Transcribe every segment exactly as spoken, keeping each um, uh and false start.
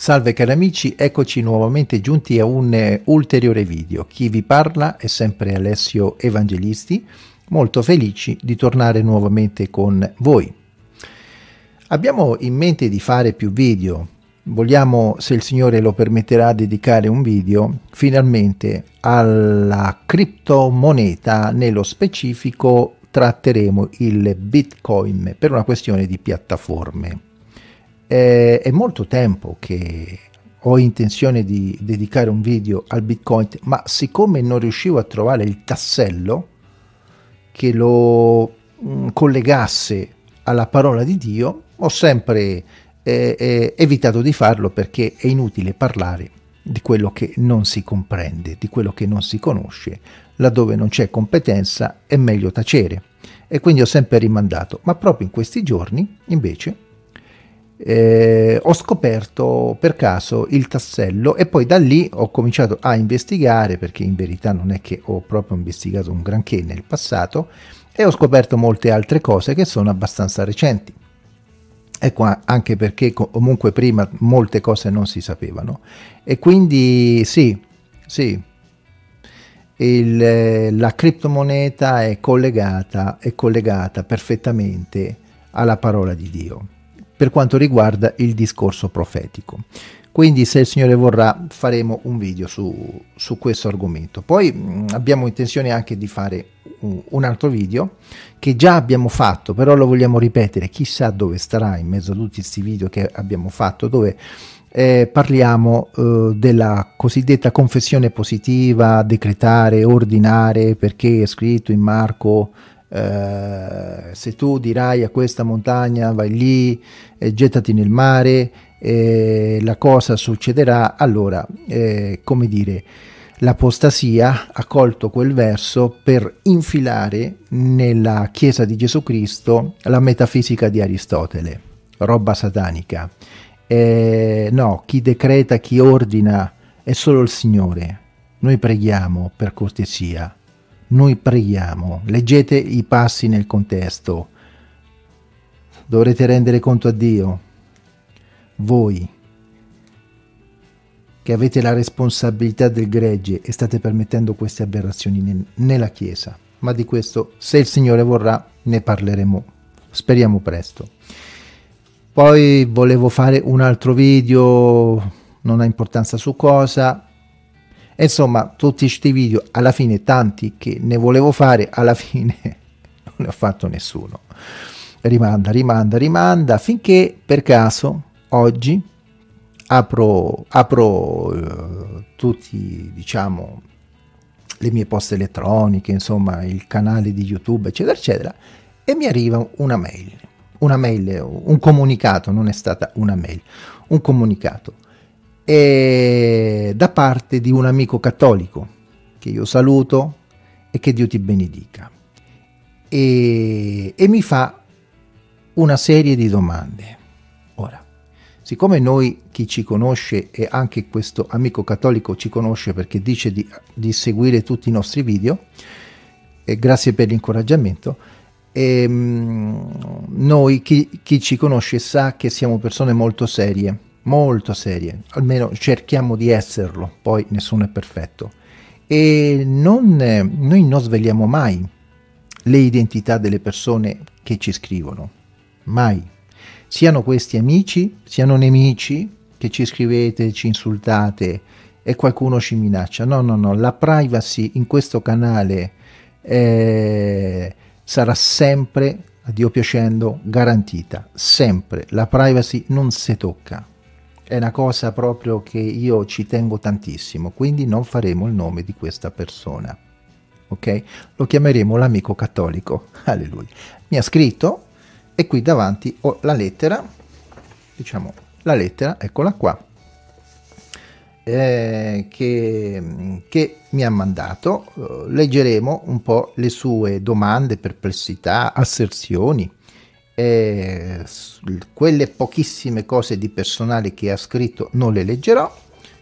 Salve cari amici, eccoci nuovamente giunti a un ulteriore video. Chi vi parla è sempre Alessio Evangelisti, molto felici di tornare nuovamente con voi. Abbiamo in mente di fare più video, vogliamo, se il Signore lo permetterà, dedicare un video finalmente alla criptomoneta, nello specifico tratteremo il Bitcoin per una questione di piattaforme. È molto tempo che ho intenzione di dedicare un video al Bitcoin, ma siccome non riuscivo a trovare il tassello che lo collegasse alla parola di Dio, ho sempre eh, evitato di farlo, perché è inutile parlare di quello che non si comprende, di quello che non si conosce. Laddove non c'è competenza è meglio tacere, e quindi ho sempre rimandato. Ma proprio in questi giorni invece Eh, ho scoperto per caso il tassello, e poi da lì ho cominciato a investigare, perché in verità non è che ho proprio investigato un granché nel passato, e ho scoperto molte altre cose che sono abbastanza recenti. Ecco, anche perché comunque prima molte cose non si sapevano, e quindi sì, sì, il, la criptomoneta è collegata, è collegata perfettamente alla parola di Dio per quanto riguarda il discorso profetico. Quindi, se il Signore vorrà, faremo un video su, su questo argomento. Poi mh, abbiamo intenzione anche di fare un, un altro video che già abbiamo fatto, però lo vogliamo ripetere, chissà dove starà in mezzo a tutti questi video che abbiamo fatto, dove eh, parliamo eh, della cosiddetta confessione positiva, decretare, ordinare, perché è scritto in Marco: Uh, se tu dirai a questa montagna vai lì, eh, gettati nel mare, eh, la cosa succederà. Allora, eh, come dire, l'apostasia ha colto quel verso per infilare nella Chiesa di Gesù Cristo la metafisica di Aristotele, roba satanica. Eh, no, chi decreta, chi ordina è solo il Signore. Noi preghiamo, per cortesia. Noi preghiamo, leggete i passi nel contesto, dovrete rendere conto a Dio, voi che avete la responsabilità del gregge e state permettendo queste aberrazioni nel, nella Chiesa. Ma di questo, se il Signore vorrà, ne parleremo, speriamo presto. Poi volevo fare un altro video, non ha importanza su cosa. Insomma, tutti questi video, alla fine tanti che ne volevo fare, alla fine non ne ho fatto nessuno. Rimanda, rimanda, rimanda, finché per caso oggi apro, apro eh, tutti, diciamo, le mie poste elettroniche, insomma, il canale di YouTube, eccetera, eccetera, e mi arriva una mail, una mail, un comunicato, non è stata una mail, un comunicato. E da parte di un amico cattolico che io saluto, e che Dio ti benedica, e, e mi fa una serie di domande. Ora, siccome noi, chi ci conosce, e anche questo amico cattolico ci conosce, perché dice di, di seguire tutti i nostri video, e grazie per l'incoraggiamento, noi chi, chi ci conosce sa che siamo persone molto serie, molto serie, almeno cerchiamo di esserlo, poi nessuno è perfetto, e non, noi non svegliamo mai le identità delle persone che ci scrivono, mai, siano questi amici, siano nemici, che ci scrivete, ci insultate e qualcuno ci minaccia. No, no, no, la privacy in questo canale eh, sarà sempre, a Dio piacendo, garantita, sempre, la privacy non si tocca. È una cosa proprio che io ci tengo tantissimo, quindi non faremo il nome di questa persona, ok? Lo chiameremo l'amico cattolico, alleluia. Mi ha scritto, e qui davanti ho la lettera, diciamo la lettera, eccola qua, eh, che, che mi ha mandato. Leggeremo un po' le sue domande, perplessità, asserzioni, Eh, quelle pochissime cose di personale che ha scritto non le leggerò,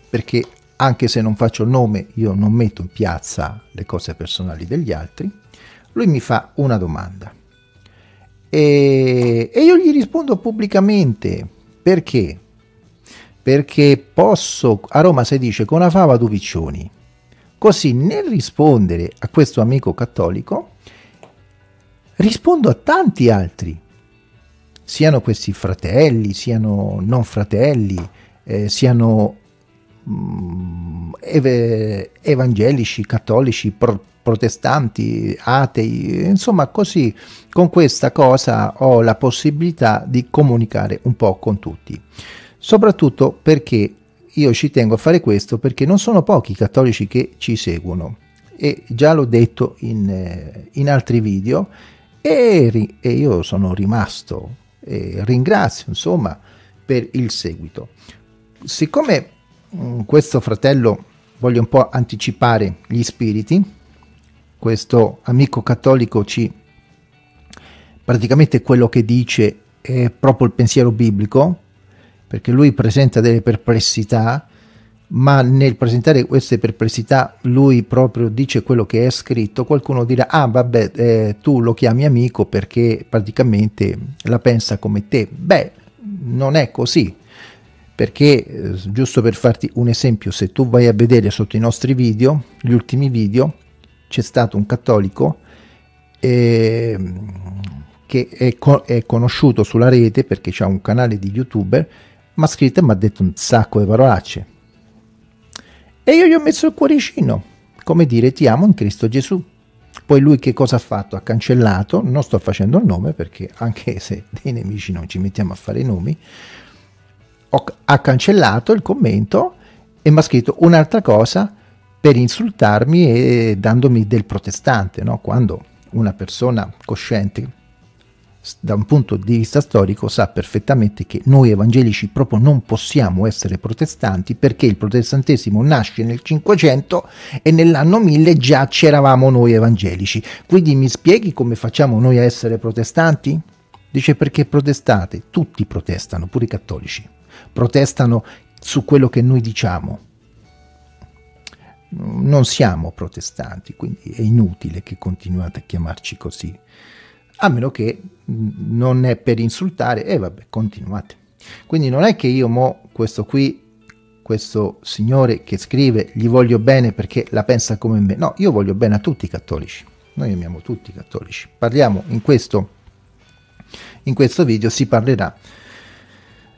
perché anche se non faccio il nome io non metto in piazza le cose personali degli altri. Lui mi fa una domanda e, e io gli rispondo pubblicamente, perché perché posso, a Roma si dice con una fava due piccioni. Così nel rispondere a questo amico cattolico rispondo a tanti altri, siano questi fratelli, siano non fratelli, eh, siano mh, ev evangelici, cattolici, pro protestanti, atei, insomma così con questa cosa ho la possibilità di comunicare un po' con tutti. Soprattutto perché io ci tengo a fare questo, perché non sono pochi i cattolici che ci seguono, e già l'ho detto in, in altri video, e, e io sono rimasto e ringrazio insomma per il seguito. Siccome mh, questo fratello, voglio un po' anticipare gli spiriti, questo amico cattolico ci praticamente quello che dice è proprio il pensiero biblico, perché lui presenta delle perplessità, ma nel presentare queste perplessità lui proprio dice quello che è scritto. Qualcuno dirà, ah vabbè, eh, tu lo chiami amico perché praticamente la pensa come te. Beh, non è così, perché eh, giusto per farti un esempio, se tu vai a vedere sotto i nostri video, gli ultimi video, c'è stato un cattolico eh, che è, co è conosciuto sulla rete perché c'ha un canale di youtuber, ma scritto e mi ha detto un sacco di parolacce, e io gli ho messo il cuoricino, come dire ti amo in Cristo Gesù. Poi lui che cosa ha fatto? Ha cancellato, non sto facendo il nome perché anche se dei nemici non ci mettiamo a fare i nomi, ho, ha cancellato il commento e mi ha scritto un'altra cosa per insultarmi e dandomi del protestante, no? Quando una persona cosciente da un punto di vista storico sa perfettamente che noi evangelici proprio non possiamo essere protestanti, perché il protestantesimo nasce nel cinquecento e nell'anno mille già c'eravamo noi evangelici. Quindi mi spieghi come facciamo noi a essere protestanti? Dice, perché protestate, tutti protestano, pure i cattolici protestano su quello che noi diciamo. Non siamo protestanti, quindi è inutile che continuate a chiamarci così. A meno che non è per insultare, e eh vabbè, continuate. Quindi non è che io mo questo qui, questo signore che scrive, gli voglio bene perché la pensa come me. No, io voglio bene a tutti i cattolici. Noi amiamo tutti i cattolici. Parliamo in questo, in questo video si parlerà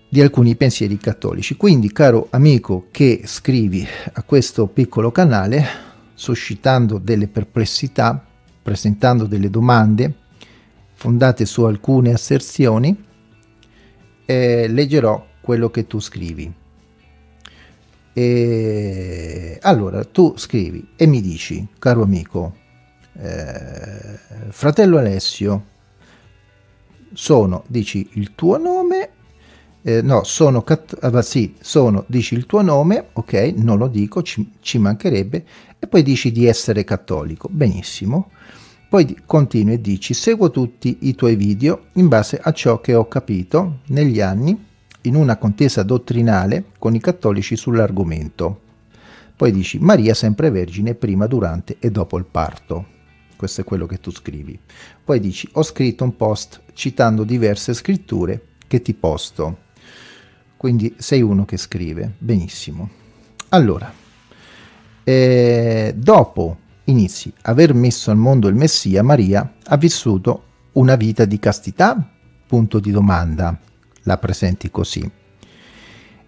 di alcuni pensieri cattolici. Quindi, caro amico che scrivi a questo piccolo canale, suscitando delle perplessità, presentando delle domande fondate su alcune asserzioni, eh, leggerò quello che tu scrivi. E allora tu scrivi e mi dici, caro amico, eh, fratello Alessio, sono, dici il tuo nome, eh, no, sono, ah, sì, sono, dici il tuo nome, ok, non lo dico, ci, ci mancherebbe, e poi dici di essere cattolico, benissimo. Poi continui e dici, seguo tutti i tuoi video in base a ciò che ho capito negli anni in una contesa dottrinale con i cattolici sull'argomento. Poi dici, Maria sempre vergine prima, durante e dopo il parto. Questo è quello che tu scrivi. Poi dici, ho scritto un post citando diverse scritture che ti posto. Quindi sei uno che scrive, benissimo. Allora, eh, dopo... inizi, aver messo al mondo il Messia, Maria ha vissuto una vita di castità? Punto di domanda. La presenti così.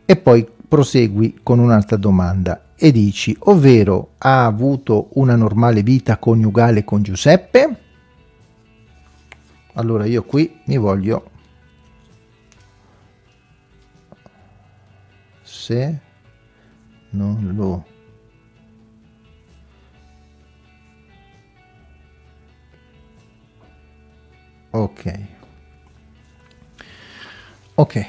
E poi prosegui con un'altra domanda e dici, ovvero ha avuto una normale vita coniugale con Giuseppe? Allora io qui mi voglio... se non lo... ok, ok,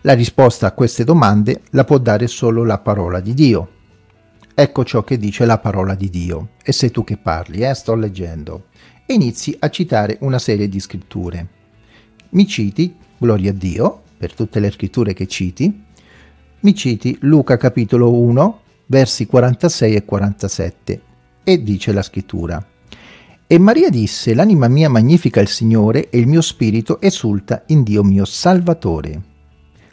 la risposta a queste domande la può dare solo la parola di Dio. Ecco ciò che dice la parola di Dio, e sei tu che parli, eh? Sto leggendo. Inizi a citare una serie di scritture, mi citi, gloria a Dio per tutte le scritture che citi, mi citi Luca capitolo uno versi quarantasei e quarantasette, e dice la scrittura, E Maria disse: l'anima mia magnifica il Signore e il mio spirito esulta in Dio mio Salvatore.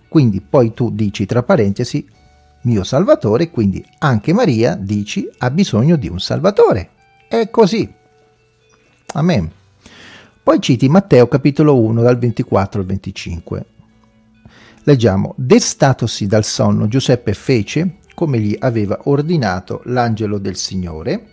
Quindi poi tu dici tra parentesi mio Salvatore, quindi anche Maria dici ha bisogno di un Salvatore. È così. Amen. Poi citi Matteo capitolo uno dal ventiquattro al venticinque. Leggiamo: destatosi dal sonno Giuseppe fece come gli aveva ordinato l'angelo del Signore,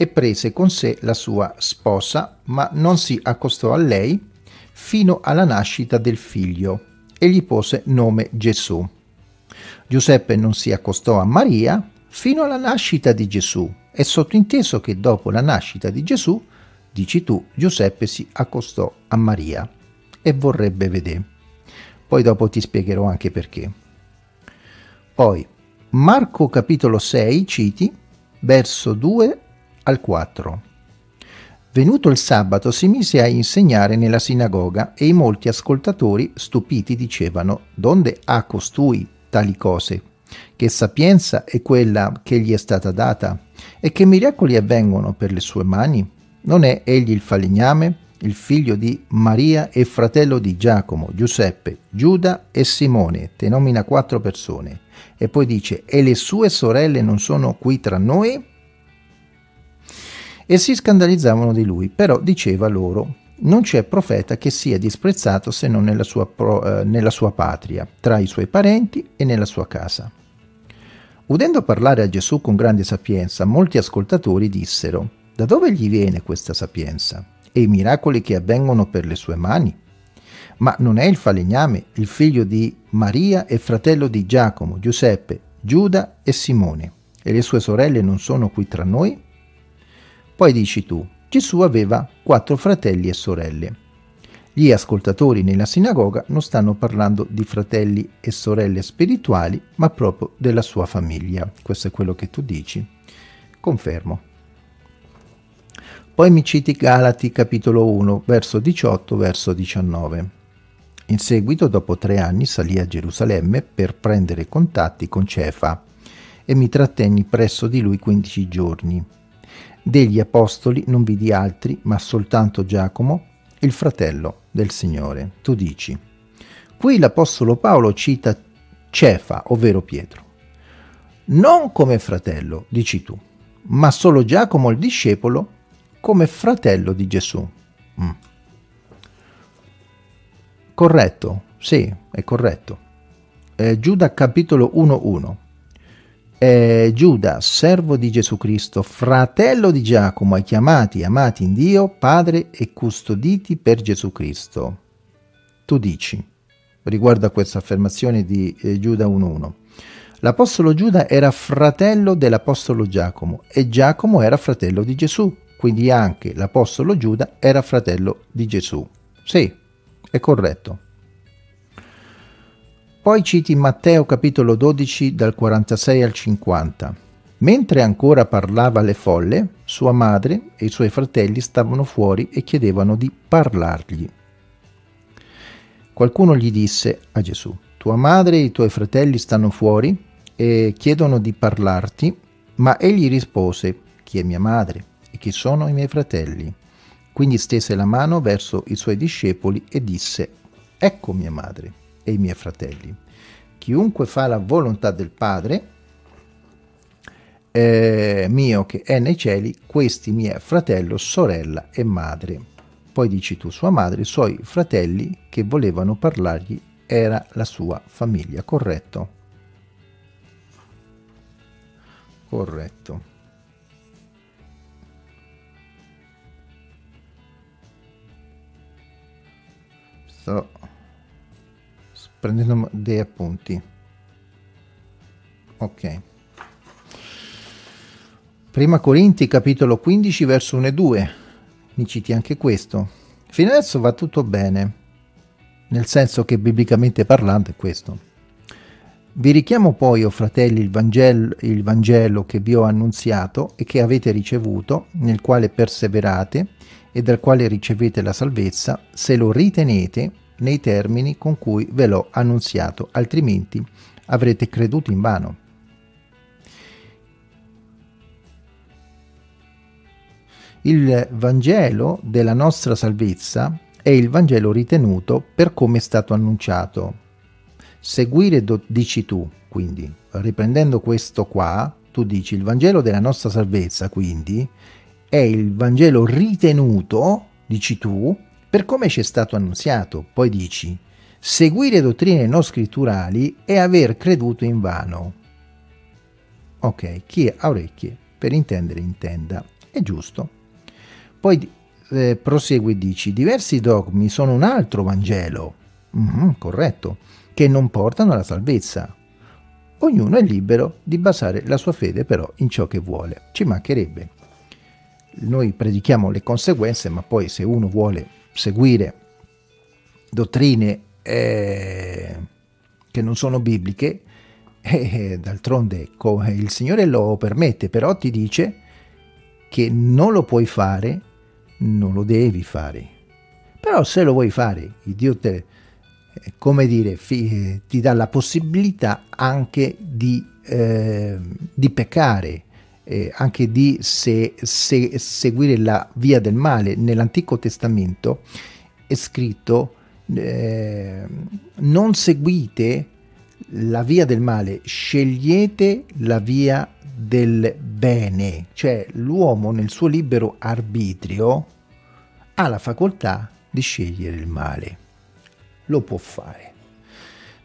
e prese con sé la sua sposa, ma non si accostò a lei fino alla nascita del figlio, e gli pose nome Gesù. Giuseppe non si accostò a Maria fino alla nascita di Gesù. È sottinteso che dopo la nascita di Gesù, dici tu, Giuseppe si accostò a Maria e vorrebbe vedere. Poi dopo ti spiegherò anche perché. Poi Marco capitolo sei, citi, verso due al quattro. Venuto il sabato si mise a insegnare nella sinagoga, e i molti ascoltatori stupiti dicevano: donde ha costui tali cose? Che sapienza è quella che gli è stata data? E che miracoli avvengono per le sue mani? Non è egli il falegname, il figlio di Maria e fratello di Giacomo, Giuseppe, Giuda e Simone? Te nomina quattro persone. E poi dice: e le sue sorelle non sono qui tra noi? E si scandalizzavano di lui, però diceva loro: non c'è profeta che sia disprezzato se non nella sua, pro, eh, nella sua patria, tra i suoi parenti e nella sua casa. Udendo parlare a Gesù con grande sapienza, molti ascoltatori dissero: da dove gli viene questa sapienza e i miracoli che avvengono per le sue mani? Ma non è il falegname, il figlio di Maria e fratello di Giacomo, Giuseppe, Giuda e Simone? E le sue sorelle non sono qui tra noi? Poi dici tu: Gesù aveva quattro fratelli e sorelle. Gli ascoltatori nella sinagoga non stanno parlando di fratelli e sorelle spirituali, ma proprio della sua famiglia. Questo è quello che tu dici. Confermo. Poi mi citi Galati capitolo uno, verso diciotto, verso diciannove. In seguito, dopo tre anni, salì a Gerusalemme per prendere contatti con Cefa, e mi trattenni presso di lui quindici giorni. Degli apostoli non vidi altri, ma soltanto Giacomo, il fratello del Signore. Tu dici: qui l'apostolo Paolo cita Cefa, ovvero Pietro, non come fratello, dici tu, ma solo Giacomo il discepolo come fratello di Gesù. Mm. Corretto, sì, è corretto. Eh, Giuda capitolo uno uno. Eh, Giuda, servo di Gesù Cristo, fratello di Giacomo, ai chiamati, amati in Dio, Padre e custoditi per Gesù Cristo. Tu dici, riguardo a questa affermazione di eh, Giuda uno uno, l'apostolo Giuda era fratello dell'apostolo Giacomo e Giacomo era fratello di Gesù, quindi anche l'apostolo Giuda era fratello di Gesù. Sì, è corretto. Poi citi Matteo capitolo dodici dal quarantasei al cinquanta. Mentre ancora parlava alle folle, sua madre e i suoi fratelli stavano fuori e chiedevano di parlargli. Qualcuno gli disse a Gesù: tua madre e i tuoi fratelli stanno fuori e chiedono di parlarti. Ma egli rispose: chi è mia madre e chi sono i miei fratelli? Quindi stese la mano verso i suoi discepoli e disse: ecco mia madre e i miei fratelli. Chiunque fa la volontà del Padre eh, mio che è nei cieli, questi mi è fratello, sorella e madre. Poi dici tu: sua madre, i suoi fratelli che volevano parlargli, era la sua famiglia. Corretto? Corretto. Sto prendendo dei appunti. Ok. Prima Corinti capitolo quindici verso uno e due. Mi citi anche questo. Fino adesso va tutto bene, nel senso che biblicamente parlando è questo. Vi richiamo poi, o fratelli, il Vangelo, il Vangelo che vi ho annunziato e che avete ricevuto, nel quale perseverate e dal quale ricevete la salvezza, se lo ritenete nei termini con cui ve l'ho annunziato, altrimenti avrete creduto in vano. Il Vangelo della nostra salvezza è il Vangelo ritenuto per come è stato annunciato. Seguire do, dici tu, quindi, riprendendo questo qua, tu dici il Vangelo della nostra salvezza, quindi, è il Vangelo ritenuto, dici tu, per come ci è stato annunziato. Poi dici, seguire dottrine non scritturali è aver creduto in vano. Ok, chi ha orecchie per intendere intenda, è giusto. Poi eh, prosegue e dici, diversi dogmi sono un altro Vangelo, mm-hmm, corretto, che non portano alla salvezza. Ognuno è libero di basare la sua fede però in ciò che vuole, ci mancherebbe. Noi predichiamo le conseguenze, ma poi se uno vuole seguire dottrine eh, che non sono bibliche, eh, d'altronde il Signore lo permette, però ti dice che non lo puoi fare, non lo devi fare. Però se lo vuoi fare, il Dio te, come dire, fi, ti dà la possibilità anche di, eh, di peccare, eh, anche di se, se, seguire la via del male. Nell'Antico Testamento è scritto eh, non seguite la via del male, scegliete la via del bene. Cioè l'uomo nel suo libero arbitrio ha la facoltà di scegliere il male, lo può fare.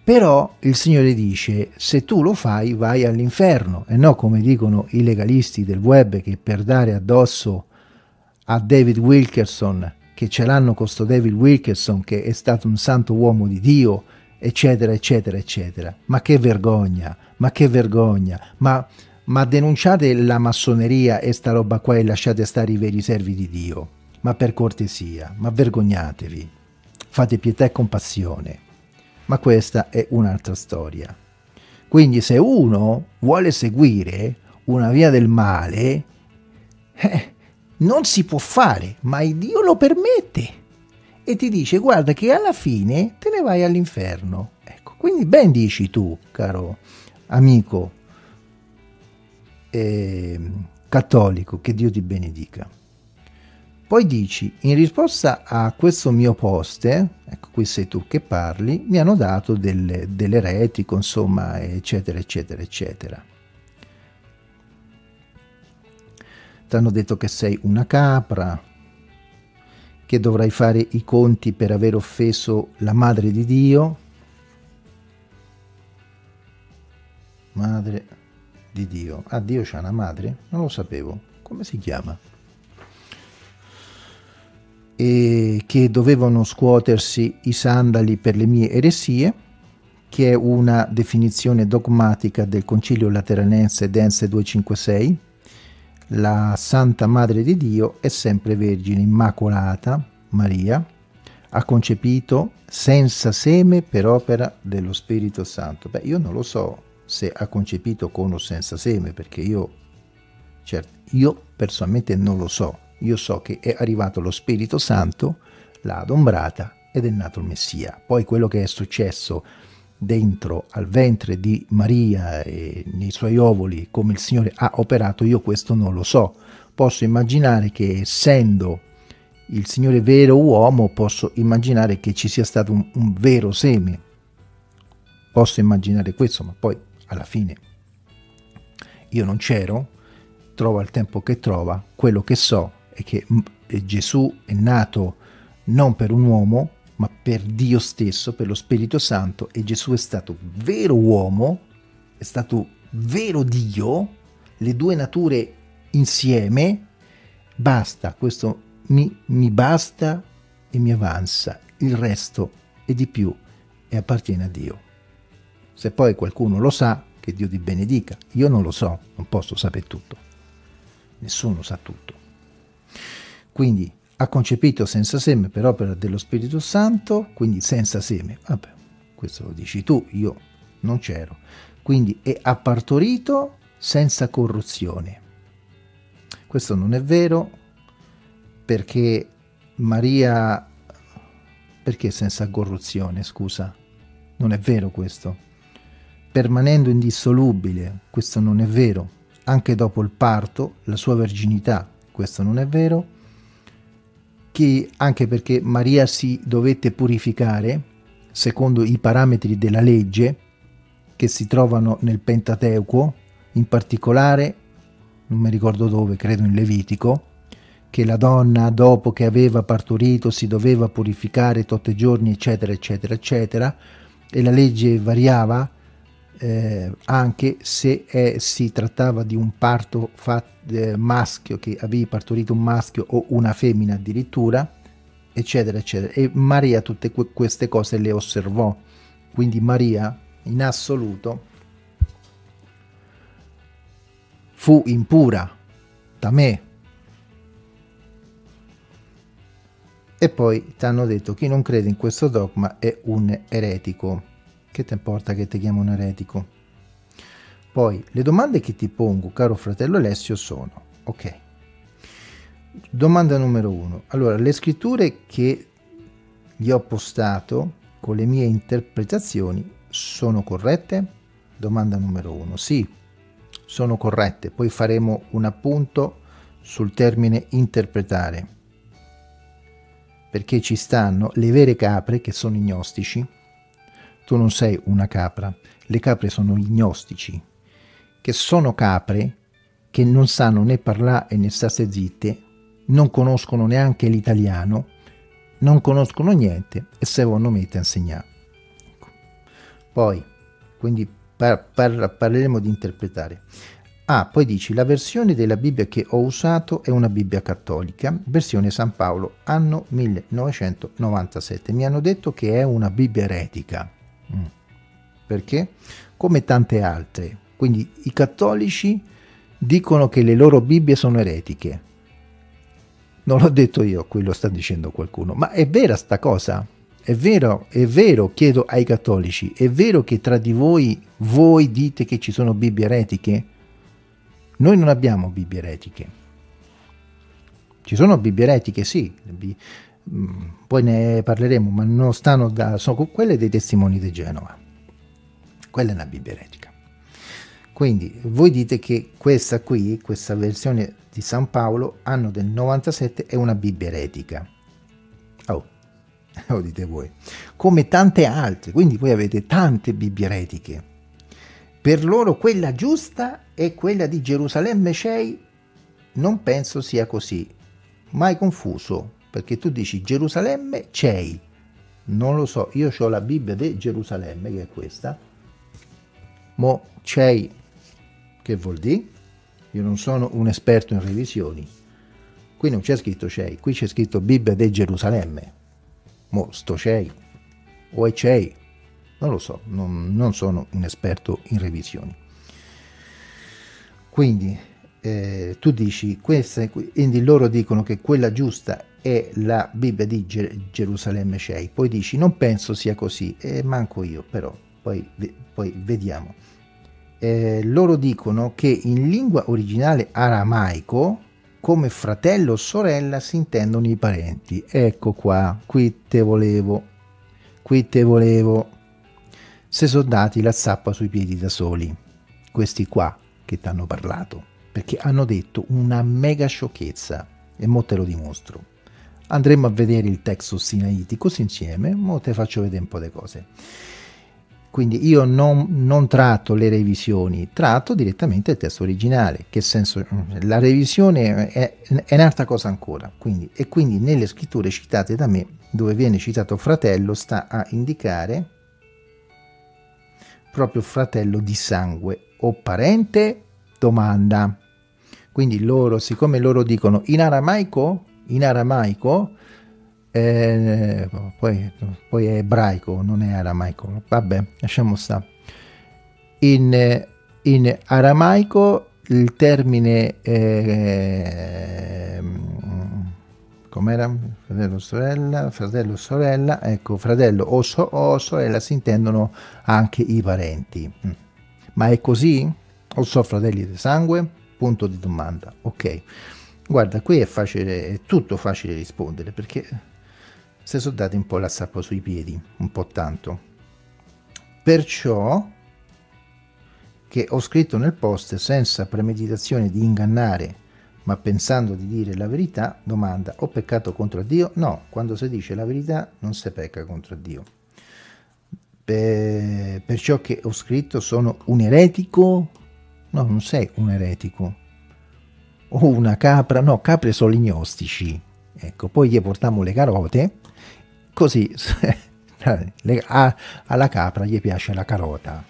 Però il Signore dice, se tu lo fai vai all'inferno, e no come dicono i legalisti del web, che per dare addosso a David Wilkerson, che ce l'hanno con sto David Wilkerson che è stato un santo uomo di Dio, eccetera eccetera eccetera. Ma che vergogna, ma che vergogna, ma, ma denunciate la massoneria e sta roba qua e lasciate stare i veri servi di Dio, ma per cortesia, ma vergognatevi, fate pietà e compassione. Ma questa è un'altra storia. Quindi se uno vuole seguire una via del male, eh, non si può fare, ma il Dio lo permette e ti dice guarda che alla fine te ne vai all'inferno. Ecco, quindi ben dici tu, caro amico eh, cattolico, che Dio ti benedica. Poi dici, in risposta a questo mio post, ecco qui sei tu che parli, mi hanno dato del, dell'eretico, insomma, eccetera, eccetera, eccetera. Ti hanno detto che sei una capra, che dovrai fare i conti per aver offeso la madre di Dio, madre di Dio, ah Dio c'ha una madre? Non lo sapevo, come si chiama? E che dovevano scuotersi i sandali per le mie eresie, che è una definizione dogmatica del Concilio Lateranense Dense duecentocinquantasei, la Santa Madre di Dio è sempre Vergine Immacolata, Maria, ha concepito senza seme per opera dello Spirito Santo. Beh, io non lo so se ha concepito con o senza seme, perché io, certo, io personalmente non lo so. Io so che è arrivato lo Spirito Santo, l'ha adombrata ed è nato il Messia. Poi quello che è successo dentro al ventre di Maria e nei suoi ovuli, come il Signore ha operato, io questo non lo so. Posso immaginare che, essendo il Signore vero uomo, posso immaginare che ci sia stato un, un vero seme, posso immaginare questo, ma poi alla fine io non c'ero, trova il tempo che trova. Quello che so è che Gesù è nato non per un uomo ma per Dio stesso, per lo Spirito Santo, e Gesù è stato vero uomo, è stato vero Dio, le due nature insieme. Basta, questo mi, mi basta e mi avanza, il resto e di più e appartiene a Dio. Se poi qualcuno lo sa, che Dio ti benedica, io non lo so, non posso sapere tutto, nessuno sa tutto. Quindi ha concepito senza seme per opera dello Spirito Santo, quindi senza seme, vabbè, questo lo dici tu, io non c'ero. Quindi è ha partorito senza corruzione. Questo non è vero, perché Maria, perché senza corruzione, scusa, non è vero questo. Permanendo indissolubile, questo non è vero. Anche dopo il parto la sua verginità questo non è vero, che anche perché Maria si dovette purificare secondo i parametri della legge che si trovano nel Pentateuco, in particolare, non mi ricordo dove, credo in Levitico, che la donna dopo che aveva partorito si doveva purificare tot i giorni, eccetera eccetera eccetera, e la legge variava eh, anche se è, si trattava di un parto fat, eh, maschio, che avevi partorito un maschio o una femmina addirittura, eccetera eccetera, e Maria tutte que queste cose le osservò. Quindi Maria in assoluto fu impura, tamè. E poi ti hanno detto: chi non crede in questo dogma è un eretico. Che ti importa che ti chiami un eretico? Poi le domande che ti pongo, caro fratello Alessio, sono: ok, domanda numero uno. Allora, le scritture che gli ho postato con le mie interpretazioni sono corrette? Domanda numero uno: sì, sono corrette. Poi faremo un appunto sul termine interpretare, perché ci stanno le vere capre, che sono i gnostici. Tu non sei una capra, le capre sono i gnostici, che sono capre che non sanno né parlare né stare zitte, non conoscono neanche l'italiano, non conoscono niente e se vanno mette a insegnare. Ecco. Poi, quindi par par parleremo di interpretare. Ah, poi dici: la versione della Bibbia che ho usato è una Bibbia cattolica, versione San Paolo, anno millenovecentonovantasette. Mi hanno detto che è una Bibbia eretica. Mm. Perché? Come tante altre. Quindi i cattolici dicono che le loro Bibbie sono eretiche. Non l'ho detto io, qui lo sta dicendo qualcuno. Ma è vera sta cosa? È vero, è vero, chiedo ai cattolici, è vero che tra di voi, voi dite che ci sono Bibbie eretiche? Noi non abbiamo Bibbie eretiche. Ci sono Bibbie eretiche, sì, poi ne parleremo, ma non stanno da, sono quelle dei testimoni di Genova. Quella è una Bibbia eretica. Quindi voi dite che questa qui, questa versione di San Paolo, anno del novantasette, è una Bibbia eretica. Oh, lo dite voi. Come tante altre, quindi voi avete tante Bibbie eretiche. Per loro quella giusta è quella di Gerusalemme C E I. Non penso sia così, ma è confuso, perché tu dici Gerusalemme C E I. Non lo so, io ho la Bibbia di Gerusalemme, che è questa. Mo C E I, che vuol dire? Io non sono un esperto in revisioni. Qui non c'è scritto C E I, qui c'è scritto Bibbia di Gerusalemme. Mo sto C E I, o è C E I? Non lo so, non, non sono un esperto in revisioni. Quindi eh, tu dici, questa, quindi loro dicono che quella giusta è la Bibbia di Ger Gerusalemme C E I, poi dici non penso sia così, e eh, manco io, però poi, ve poi vediamo. Eh, loro dicono che in lingua originale aramaico come fratello o sorella si intendono i parenti. Ecco qua, qui te volevo, qui te volevo. Se sono dati la zappa sui piedi da soli, questi qua che ti hanno parlato, perché hanno detto una mega sciocchezza e mo te lo dimostro. Andremo a vedere il testo Sinaiticus insieme, mo te faccio vedere un po' di cose. Quindi io non, non tratto le revisioni, tratto direttamente il testo originale. Che senso? La revisione è, è un'altra cosa ancora. Quindi, e quindi nelle scritture citate da me, dove viene citato fratello, sta a indicare proprio fratello di sangue o parente? Domanda. Quindi loro, siccome loro dicono in aramaico, in aramaico, eh, poi, poi è ebraico, non è aramaico, vabbè, lasciamo stare. In, in aramaico il termine, eh, com'era? Fratello, sorella, fratello, sorella, ecco, fratello o, so, o sorella si intendono anche i parenti. Mm. Ma è così? O so fratelli di sangue? Punto di domanda. Ok, guarda, qui è facile, è tutto facile rispondere, perché se sono dati un po' la zappa sui piedi, un po' tanto. Perciò che ho scritto nel post senza premeditazione di ingannare ma pensando di dire la verità, domanda: ho peccato contro Dio? No, quando si dice la verità non si pecca contro Dio. Per, per ciò che ho scritto sono un eretico? No, non sei un eretico. O una capra? No, capre sono gli gnostici. Ecco, poi gli portiamo le carote, così le, a, alla capra gli piace la carota.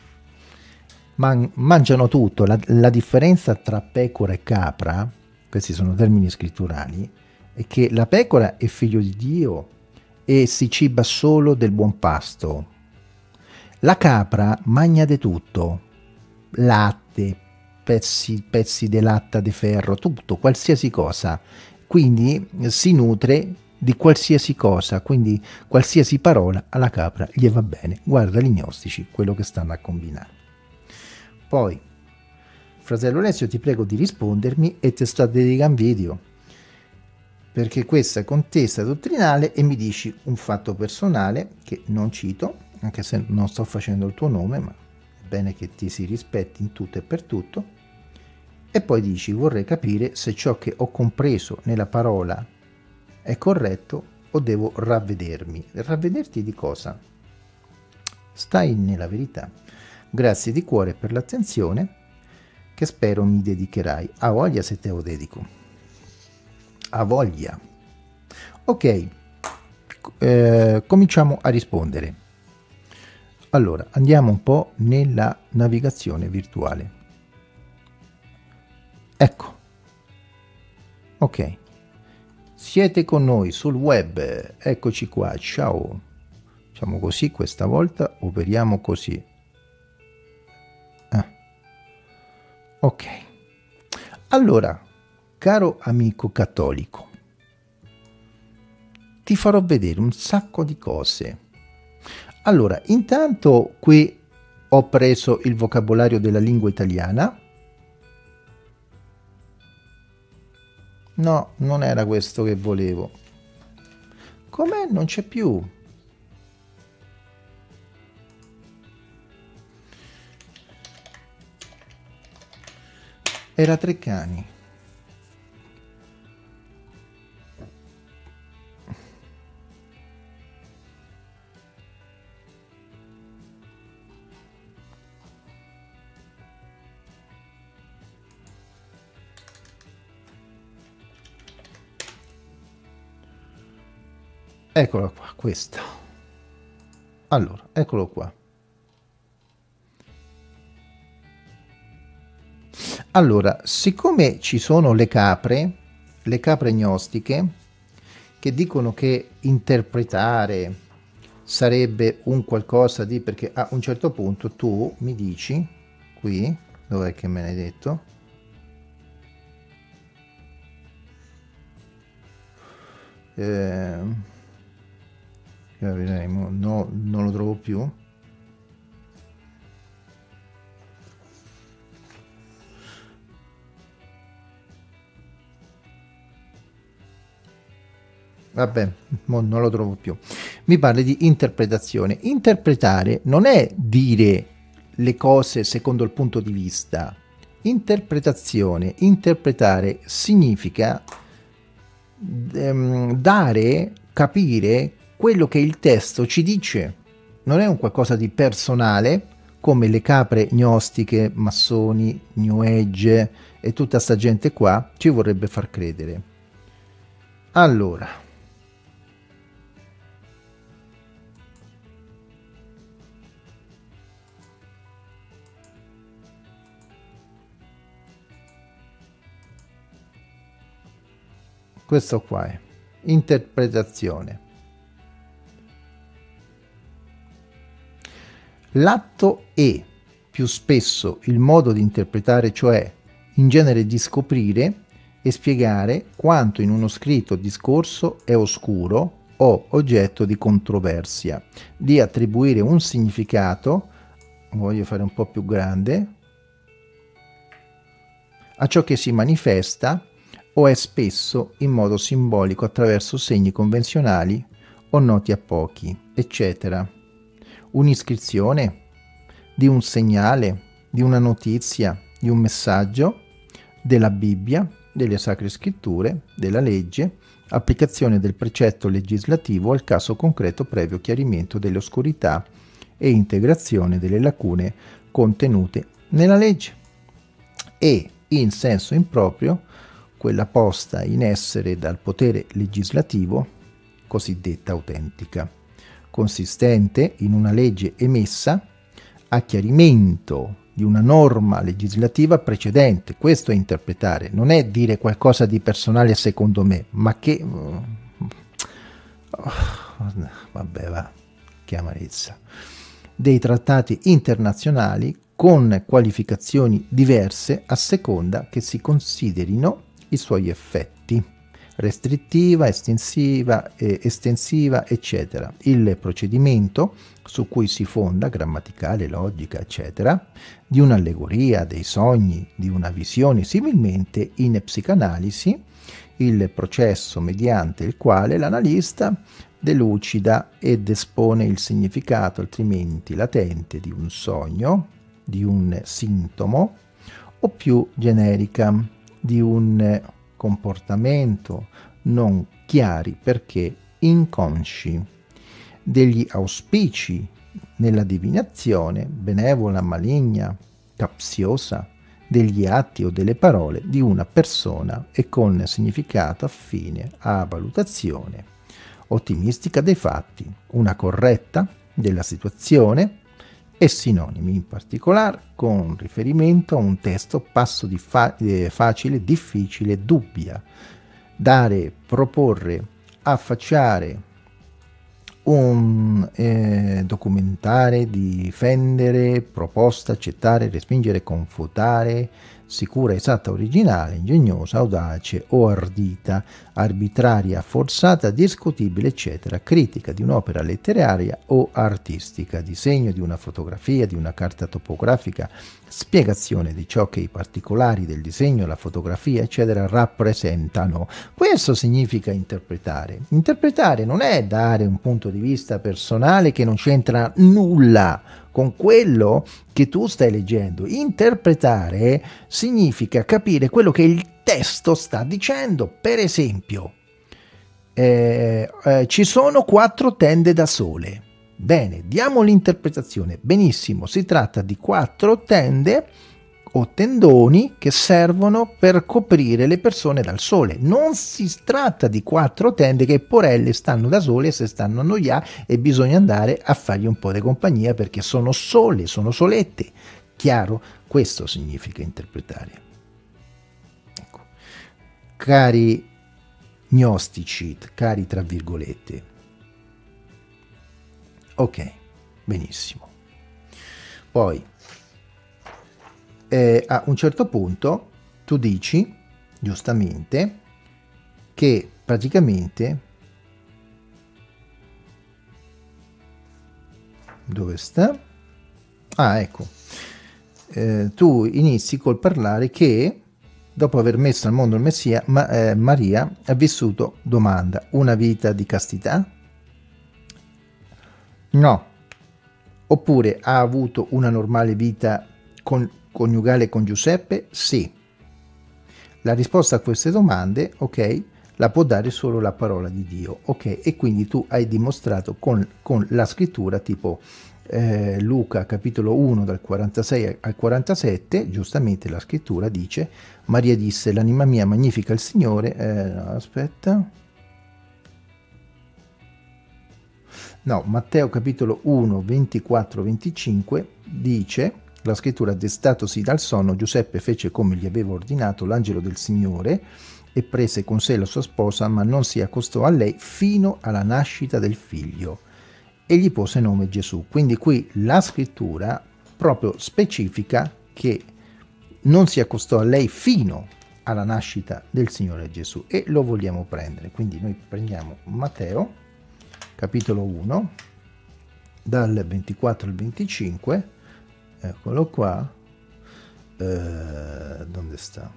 Man, mangiano tutto. La, la differenza tra pecora e capra, questi sono termini scritturali, è che la pecora è figlio di Dio e si ciba solo del buon pasto. La capra mangia di tutto, latte, pezzi, pezzi di latta, di ferro, tutto, qualsiasi cosa. Quindi si nutre di qualsiasi cosa, quindi qualsiasi parola alla capra gli va bene. Guarda gli gnostici quello che stanno a combinare. Poi, fratello Alessio, ti prego di rispondermi e ti sto a dedicare un video, perché questa è contesa dottrinale e mi dici un fatto personale che non cito, anche se non sto facendo il tuo nome, ma è bene che ti si rispetti in tutto e per tutto. E poi dici: vorrei capire se ciò che ho compreso nella parola è corretto o devo ravvedermi. Ravvederti di cosa? Stai nella verità. Grazie di cuore per l'attenzione che spero mi dedicherai. A voglia se te lo dedico. A voglia. Ok, eh, cominciamo a rispondere. Allora, andiamo un po' nella navigazione virtuale. Ecco. Ok. Siete con noi sul web. Eccoci qua. Ciao. Facciamo così questa volta. Operiamo così. Ah. Ok. Allora, caro amico cattolico, ti farò vedere un sacco di cose. Allora, intanto qui ho preso il vocabolario della lingua italiana. No, non era questo che volevo. Com'è? Non c'è più. Era Treccani. Eccolo qua, questo. Allora, eccolo qua. Allora, siccome ci sono le capre, le capre gnostiche, che dicono che interpretare sarebbe un qualcosa di... perché a un certo punto tu mi dici, qui, dov'è che me l'hai detto? Eh... Vedremo, no, non lo trovo più. Vabbè, mo non lo trovo più. Mi parli di interpretazione. Interpretare non è dire le cose secondo il punto di vista. Interpretazione, interpretare significa ehm, dare, capire quello che il testo ci dice. Non è un qualcosa di personale come le capre gnostiche, massoni, new age e tutta sta gente qua ci vorrebbe far credere. Allora, questo qua è interpretazione. L'atto è più spesso il modo di interpretare, cioè in genere di scoprire e spiegare quanto in uno scritto discorso è oscuro o oggetto di controversia, di attribuire un significato, voglio fare un po' più grande, a ciò che si manifesta o è spesso in modo simbolico attraverso segni convenzionali o noti a pochi, eccetera. Un'iscrizione, di un segnale, di una notizia, di un messaggio, della Bibbia, delle Sacre Scritture, della legge, applicazione del precetto legislativo al caso concreto previo chiarimento delle oscurità e integrazione delle lacune contenute nella legge, e, in senso improprio, quella posta in essere dal potere legislativo, cosiddetta autentica, consistente in una legge emessa a chiarimento di una norma legislativa precedente. Questo è interpretare, non è dire qualcosa di personale secondo me, ma che... Oh, vabbè, va, che amarezza. Dei trattati internazionali con qualificazioni diverse a seconda che si considerino i suoi effetti, restrittiva, estensiva, eh, estensiva, eccetera, il procedimento su cui si fonda, grammaticale, logica, eccetera, di un'allegoria, dei sogni, di una visione, similmente in psicanalisi, il processo mediante il quale l'analista delucida ed espone il significato altrimenti latente di un sogno, di un sintomo, o più generica, di un comportamento non chiari perché inconsci, degli auspici nella divinazione, benevola, maligna, capziosa, degli atti o delle parole di una persona e con significato affine a valutazione ottimistica dei fatti, una corretta della situazione, e sinonimi, in particolare con riferimento a un testo, passo di fa eh, facile, difficile, dubbia, dare, proporre, affacciare, un, eh, documentare, difendere, proposta, accettare, respingere, confutare, sicura, esatta, originale, ingegnosa, audace o ardita, arbitraria, forzata, discutibile, eccetera, critica di un'opera letteraria o artistica, disegno di una fotografia, di una carta topografica, spiegazione di ciò che i particolari del disegno, la fotografia, eccetera, rappresentano. Questo significa interpretare. Interpretare non è dare un punto di vista personale che non c'entra nulla con quello che tu stai leggendo. Interpretare significa capire quello che il testo sta dicendo. Per esempio, eh, eh, ci sono quattro tende da sole. Bene, diamo l'interpretazione. Benissimo, si tratta di quattro tende o tendoni che servono per coprire le persone dal sole. Non si tratta di quattro tende che porelle stanno da sole, se stanno a annoiare e bisogna andare a fargli un po' di compagnia perché sono sole, sono solette. Chiaro? Questo significa interpretare. Ecco. Cari gnostici, cari tra virgolette. Ok, benissimo. Poi... Eh, a un certo punto tu dici, giustamente, che praticamente, dove sta? Ah, ecco, eh, tu inizi col parlare che, dopo aver messo al mondo il Messia, ma, eh, Maria ha vissuto, domanda, una vita di castità? No. Oppure ha avuto una normale vita con... coniugale con Giuseppe? Sì. La risposta a queste domande, ok, la può dare solo la parola di Dio, ok, e quindi tu hai dimostrato con, con la scrittura, tipo eh, Luca capitolo uno dal quarantasei al quarantasette, giustamente la scrittura dice, Maria disse, l'anima mia magnifica il Signore, eh, no, aspetta, no, Matteo capitolo uno, ventiquattro venticinque dice, la scrittura, destatosi dal sonno, Giuseppe fece come gli aveva ordinato l'angelo del Signore e prese con sé la sua sposa, ma non si accostò a lei fino alla nascita del figlio, e gli pose nome Gesù. Quindi qui la scrittura proprio specifica che non si accostò a lei fino alla nascita del Signore Gesù, e lo vogliamo prendere. Quindi noi prendiamo Matteo, capitolo uno, dal ventiquattro al venticinque, eccolo qua, eh, dove sta?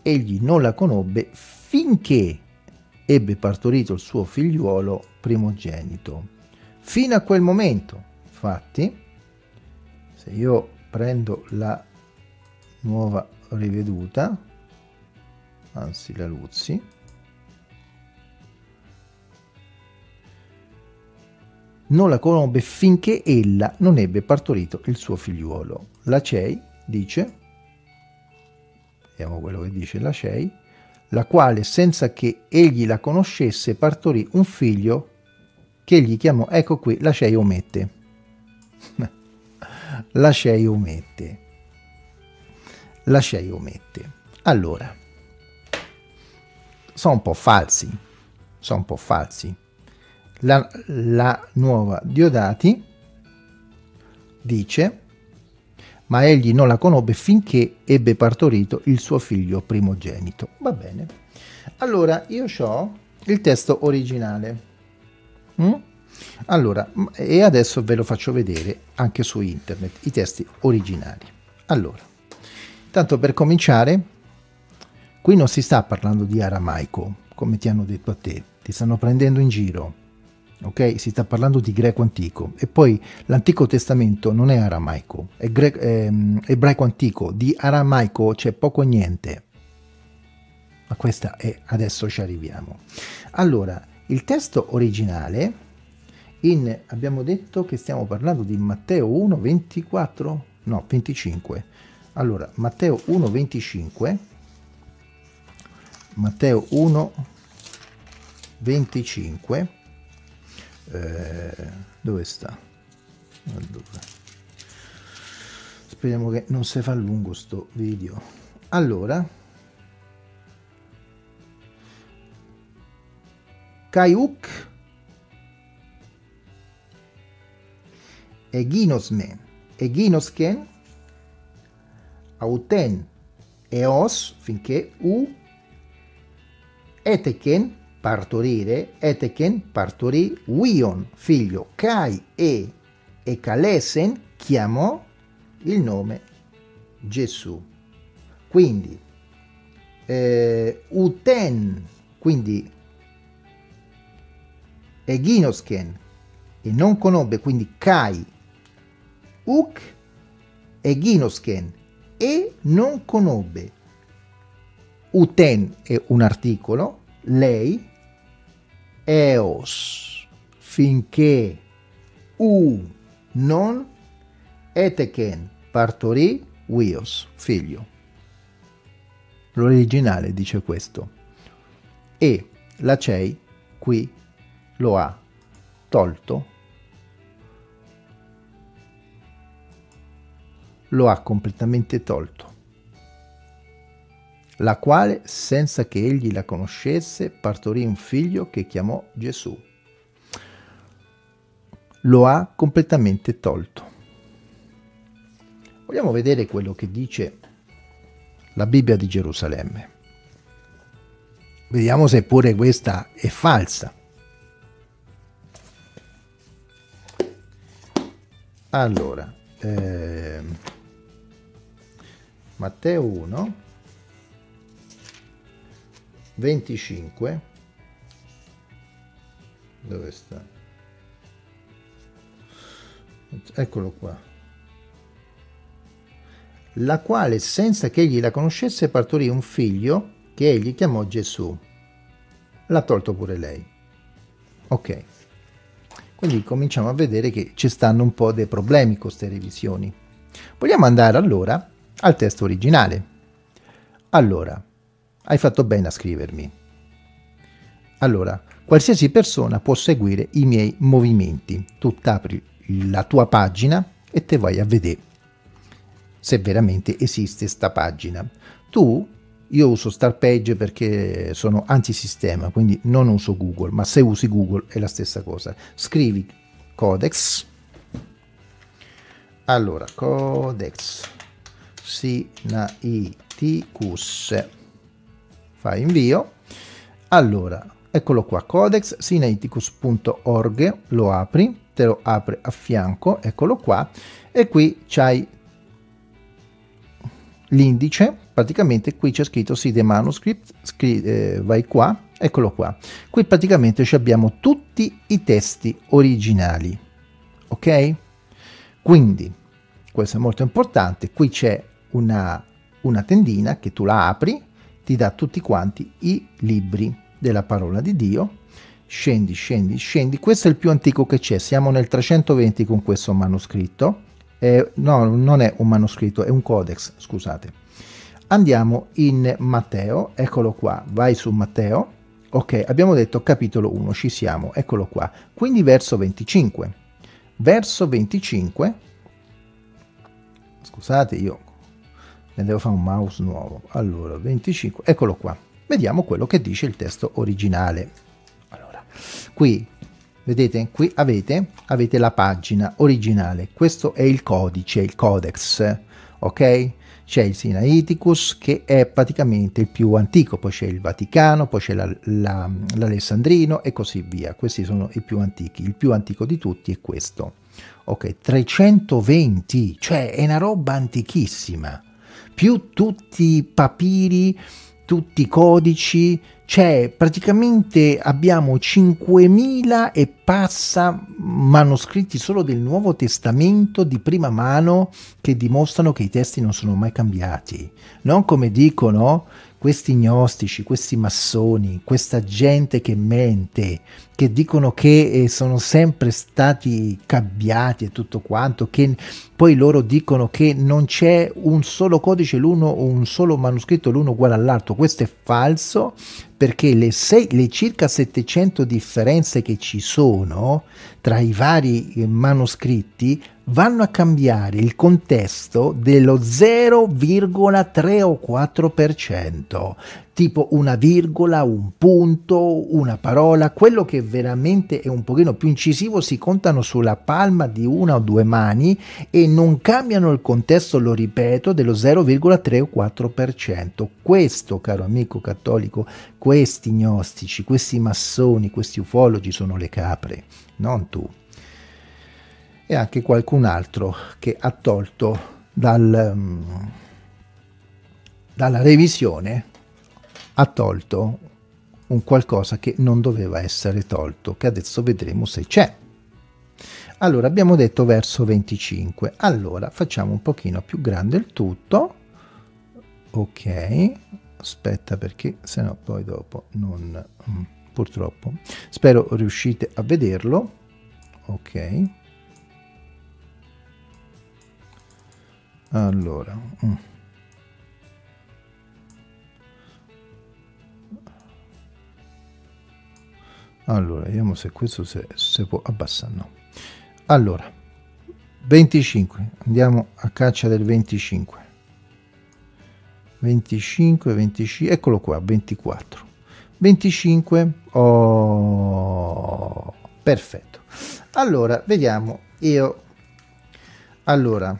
Egli non la conobbe finché ebbe partorito il suo figliuolo primogenito. Fino a quel momento, infatti, se io prendo la nuova riveduta, anzi la Luzzi, non la conobbe finché ella non ebbe partorito il suo figliuolo. La C E I dice, vediamo quello che dice la C E I, la quale senza che egli la conoscesse partorì un figlio che egli chiamò, ecco qui, la C E I omette. La C E I omette. La C E I omette. Allora, sono un po' falsi, sono un po' falsi. La, la nuova Diodati dice, ma egli non la conobbe finché ebbe partorito il suo figlio primogenito. Va bene. Allora, io ho il testo originale. Mm? Allora, e adesso ve lo faccio vedere anche su internet, i testi originali. Allora, tanto per cominciare, qui non si sta parlando di aramaico, come ti hanno detto a te, ti stanno prendendo in giro, ok? Si sta parlando di greco antico, e poi l'Antico Testamento non è aramaico, è ehm, ebraico antico, di aramaico c'è poco o niente. Ma questa è, adesso ci arriviamo. Allora, il testo originale, in, abbiamo detto che stiamo parlando di Matteo uno, ventiquattro? No, venticinque. Allora, Matteo uno, venticinque. Matteo uno, venticinque. Eh, dove sta? Allora, speriamo che non si fa lungo sto video. Allora, Kaiuk Eginosmen Eginosken Auten Eos, finché U Eteken, partorire, Eteken partorì, Uion, figlio, Kai e Ecalesen chiamò il nome Gesù. Quindi eh, Uten, quindi Eginosken, e non conobbe, quindi Kai, Uk, Eginosken, e non conobbe. Uten è un articolo, lei, Eos, finché U non, Eteken partorì, Uios, figlio. L'originale dice questo. E la C E I qui lo ha tolto, lo ha completamente tolto, la quale senza che egli la conoscesse partorì un figlio che chiamò Gesù, lo ha completamente tolto. Vogliamo vedere quello che dice la Bibbia di Gerusalemme, vediamo se pure questa è falsa. Allora, eh, Matteo uno, venticinque, dove sta? Eccolo qua. La quale senza che egli la conoscesse partorì un figlio che egli chiamò Gesù. L'ha tolto pure lei. Ok. Quindi cominciamo a vedere che ci stanno un po' dei problemi con queste revisioni. Vogliamo andare allora al testo originale. Allora, hai fatto bene a scrivermi. Allora, qualsiasi persona può seguire i miei movimenti. Tu apri la tua pagina e te vai a vedere se veramente esiste sta pagina. Tu, io uso Startpage perché sono antisistema, quindi non uso Google, ma se usi Google è la stessa cosa. Scrivi Codex, allora Codex Sinaiticus, fai invio. Allora, eccolo qua, Codex Sinaiticus punto org, lo apri, te lo apre a fianco, eccolo qua, e qui c'hai l'indice, praticamente qui c'è scritto See the Manuscript, scri eh, vai qua, eccolo qua. Qui praticamente ci abbiamo tutti i testi originali, ok? Quindi, questo è molto importante, qui c'è una una tendina che tu la apri, ti dà tutti quanti i libri della parola di Dio. Scendi, scendi, scendi. Questo è il più antico che c'è. Siamo nel trecentoventi con questo manoscritto. Eh, no, non è un manoscritto, è un codex, scusate. Andiamo in Matteo, eccolo qua. Vai su Matteo. Ok, abbiamo detto capitolo uno, ci siamo, eccolo qua. Quindi verso venticinque. Verso venticinque. Scusate, io ne devo fare un mouse nuovo. Allora, venticinque, eccolo qua. Vediamo quello che dice il testo originale. Qui vedete, qui avete, avete la pagina originale, questo è il codice, il codex, ok? C'è il Sinaiticus che è praticamente il più antico, poi c'è il Vaticano, poi c'è l'Alessandrino la, la, e così via. Questi sono i più antichi, il più antico di tutti è questo, ok? trecentoventi, cioè è una roba antichissima, più tutti i papiri, tutti i codici, cioè praticamente abbiamo cinquemila e passa manoscritti solo del Nuovo Testamento di prima mano che dimostrano che i testi non sono mai cambiati. Non come dicono questi gnostici, questi massoni, questa gente che mente, che dicono che sono sempre stati cambiati e tutto quanto, che poi loro dicono che non c'è un solo codice, l'uno o un solo manoscritto, l'uno uguale all'altro. Questo è falso, perché le, sei, le circa settecento differenze che ci sono tra i vari manoscritti vanno a cambiare il contesto dello zero virgola tre o quattro per cento, tipo una virgola, un punto, una parola. Quello che veramente è un pochino più incisivo si contano sulla palma di una o due mani e non cambiano il contesto, lo ripeto, dello zero virgola tre o quattro per cento. Questo, caro amico cattolico, questi gnostici, questi massoni, questi ufologi sono le capre, non tu. E anche qualcun altro che ha tolto dal, dalla revisione, ha tolto un qualcosa che non doveva essere tolto, che adesso vedremo se c'è. Allora, abbiamo detto verso venticinque. Allora, facciamo un pochino più grande il tutto. Ok, aspetta perché sennò poi dopo non... purtroppo. Spero riuscite a vederlo. Ok. Allora, mm. allora, vediamo se questo se, se può abbassare, no. Allora, venticinque, andiamo a caccia del venticinque. venticinque, venticinque, eccolo qua, ventiquattro. venticinque, oh, perfetto. Allora, vediamo, io, allora...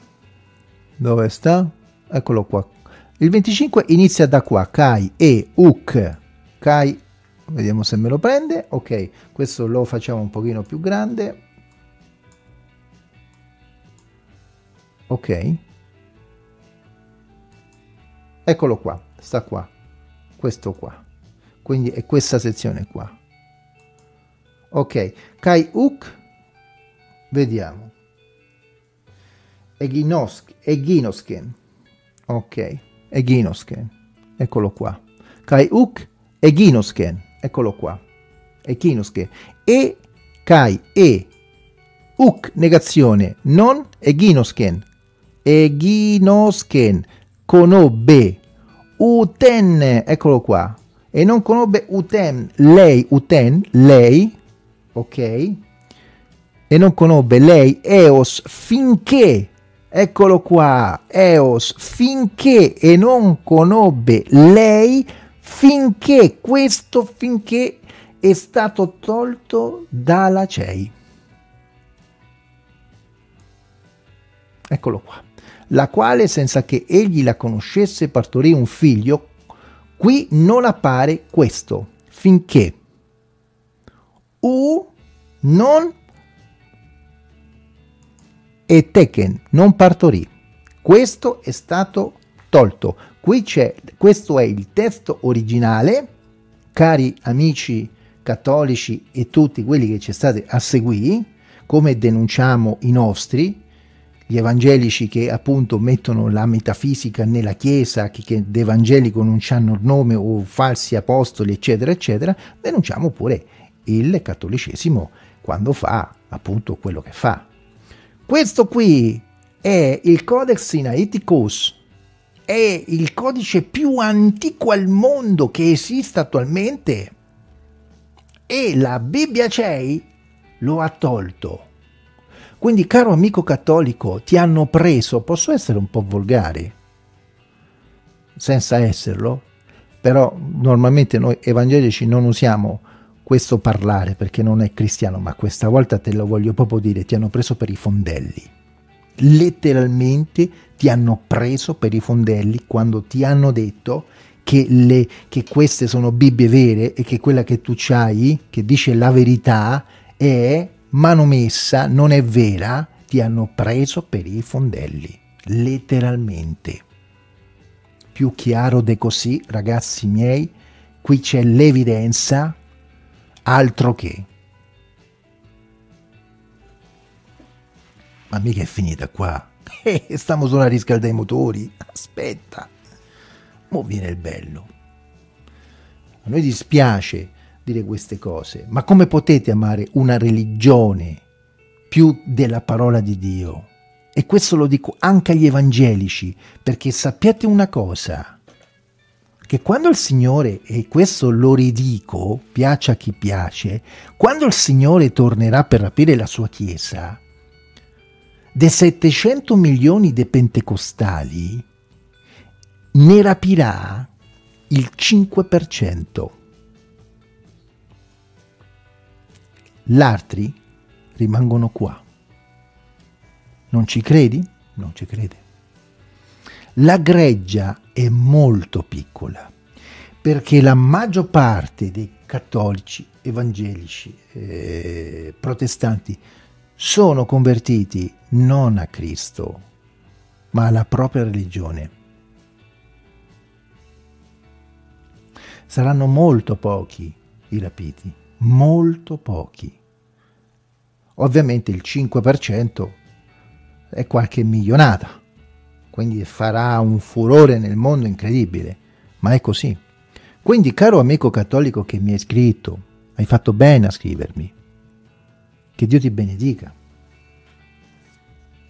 dove sta? Eccolo qua. Il venticinque inizia da qua. Kai e Uk. Kai, vediamo se me lo prende. Ok, questo lo facciamo un pochino più grande. Ok. Eccolo qua, sta qua. Questo qua. Quindi è questa sezione qua. Ok, Kai Uk. Vediamo. Eginosken, ok, Eginosken, eccolo qua, Kai Uk, Eginosken, eccolo qua, Eginosken, e Kai e Uk, negazione, non Eginosken, Eginosken, conobbe, Uten, eccolo qua, e non conobbe Uten, lei, Uten, lei, ok, e non conobbe lei, Eos, finché, eccolo qua, Eos, finché, e non conobbe lei, finché, questo finché è stato tolto dalla C E I. Eccolo qua. La quale, senza che egli la conoscesse, partorì un figlio. Qui non appare questo, finché. U, non e Tekken, non partorì. Questo è stato tolto. Qui c'è, questo è il testo originale, cari amici cattolici e tutti quelli che ci state a seguire, come denunciamo i nostri, gli evangelici che appunto mettono la metafisica nella Chiesa, che, che d'evangelico non hanno il nome, o falsi apostoli, eccetera, eccetera, denunciamo pure il cattolicesimo quando fa appunto quello che fa. Questo qui è il Codex Sinaiticus, è il codice più antico al mondo che esista attualmente, e la Bibbia C E I lo ha tolto. Quindi, caro amico cattolico, ti hanno preso, posso essere un po' volgare, senza esserlo, però normalmente noi evangelici non usiamo questo parlare perché non è cristiano, ma questa volta te lo voglio proprio dire, ti hanno preso per i fondelli, letteralmente ti hanno preso per i fondelli quando ti hanno detto che, le, che queste sono Bibbie vere e che quella che tu c'hai, che dice la verità, è manomessa, non è vera. Ti hanno preso per i fondelli, letteralmente. Più chiaro di così, ragazzi miei, qui c'è l'evidenza, altro che. Ma mica è finita qua, eh, stiamo solo a riscaldare i motori, aspetta, mo viene il bello. A noi dispiace dire queste cose, ma come potete amare una religione più della parola di Dio? E questo lo dico anche agli evangelici, perché sappiate una cosa, che quando il Signore, e questo lo ridico, piaccia a chi piace, quando il Signore tornerà per rapire la sua Chiesa, dei settecento milioni di pentecostali ne rapirà il cinque per cento. L'altri rimangono qua. Non ci credi? Non ci crede. La greggia è molto piccola, perché la maggior parte dei cattolici, evangelici, eh, protestanti sono convertiti non a Cristo, ma alla propria religione. Saranno molto pochi i rapiti, molto pochi. Ovviamente il cinque per cento è qualche milionata, quindi farà un furore nel mondo incredibile, ma è così. Quindi, caro amico cattolico che mi hai scritto, hai fatto bene a scrivermi, che Dio ti benedica,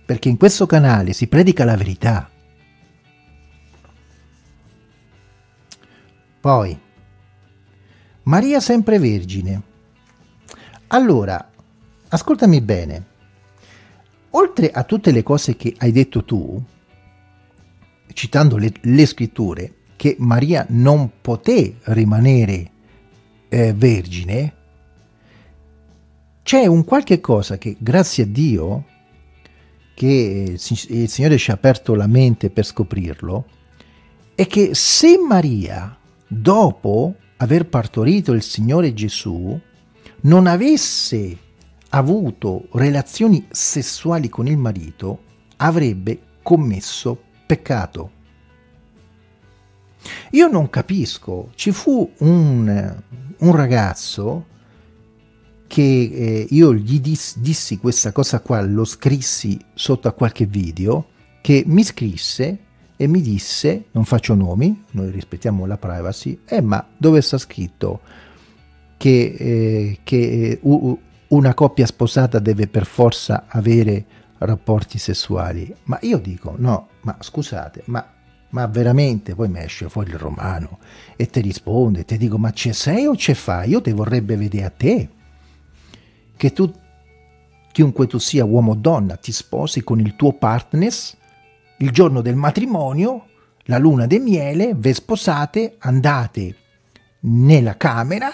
perché in questo canale si predica la verità. Poi, Maria sempre Vergine. Allora, ascoltami bene. Oltre a tutte le cose che hai detto tu, citando le, le scritture, che Maria non poté rimanere eh, vergine, c'è un qualche cosa che, grazie a Dio, che il Signore ci ha aperto la mente per scoprirlo, è che se Maria, dopo aver partorito il Signore Gesù, non avesse avuto relazioni sessuali con il marito, avrebbe commesso peccato. Io non capisco, ci fu un, un ragazzo che eh, io gli dis, dissi questa cosa qua, lo scrissi sotto a qualche video, che mi scrisse e mi disse, non faccio nomi, noi rispettiamo la privacy, eh, ma dove sta scritto che, eh, che uh, una coppia sposata deve per forza avere rapporti sessuali? Ma io dico, no, ma scusate, ma, ma veramente? Poi mi esce fuori il romano e ti risponde, ti dico, ma c'è sei o c'è fai? Io te vorrebbe vedere a te, che tu, chiunque tu sia uomo o donna, ti sposi con il tuo partner, il giorno del matrimonio, la luna di miele, ve sposate, andate nella camera,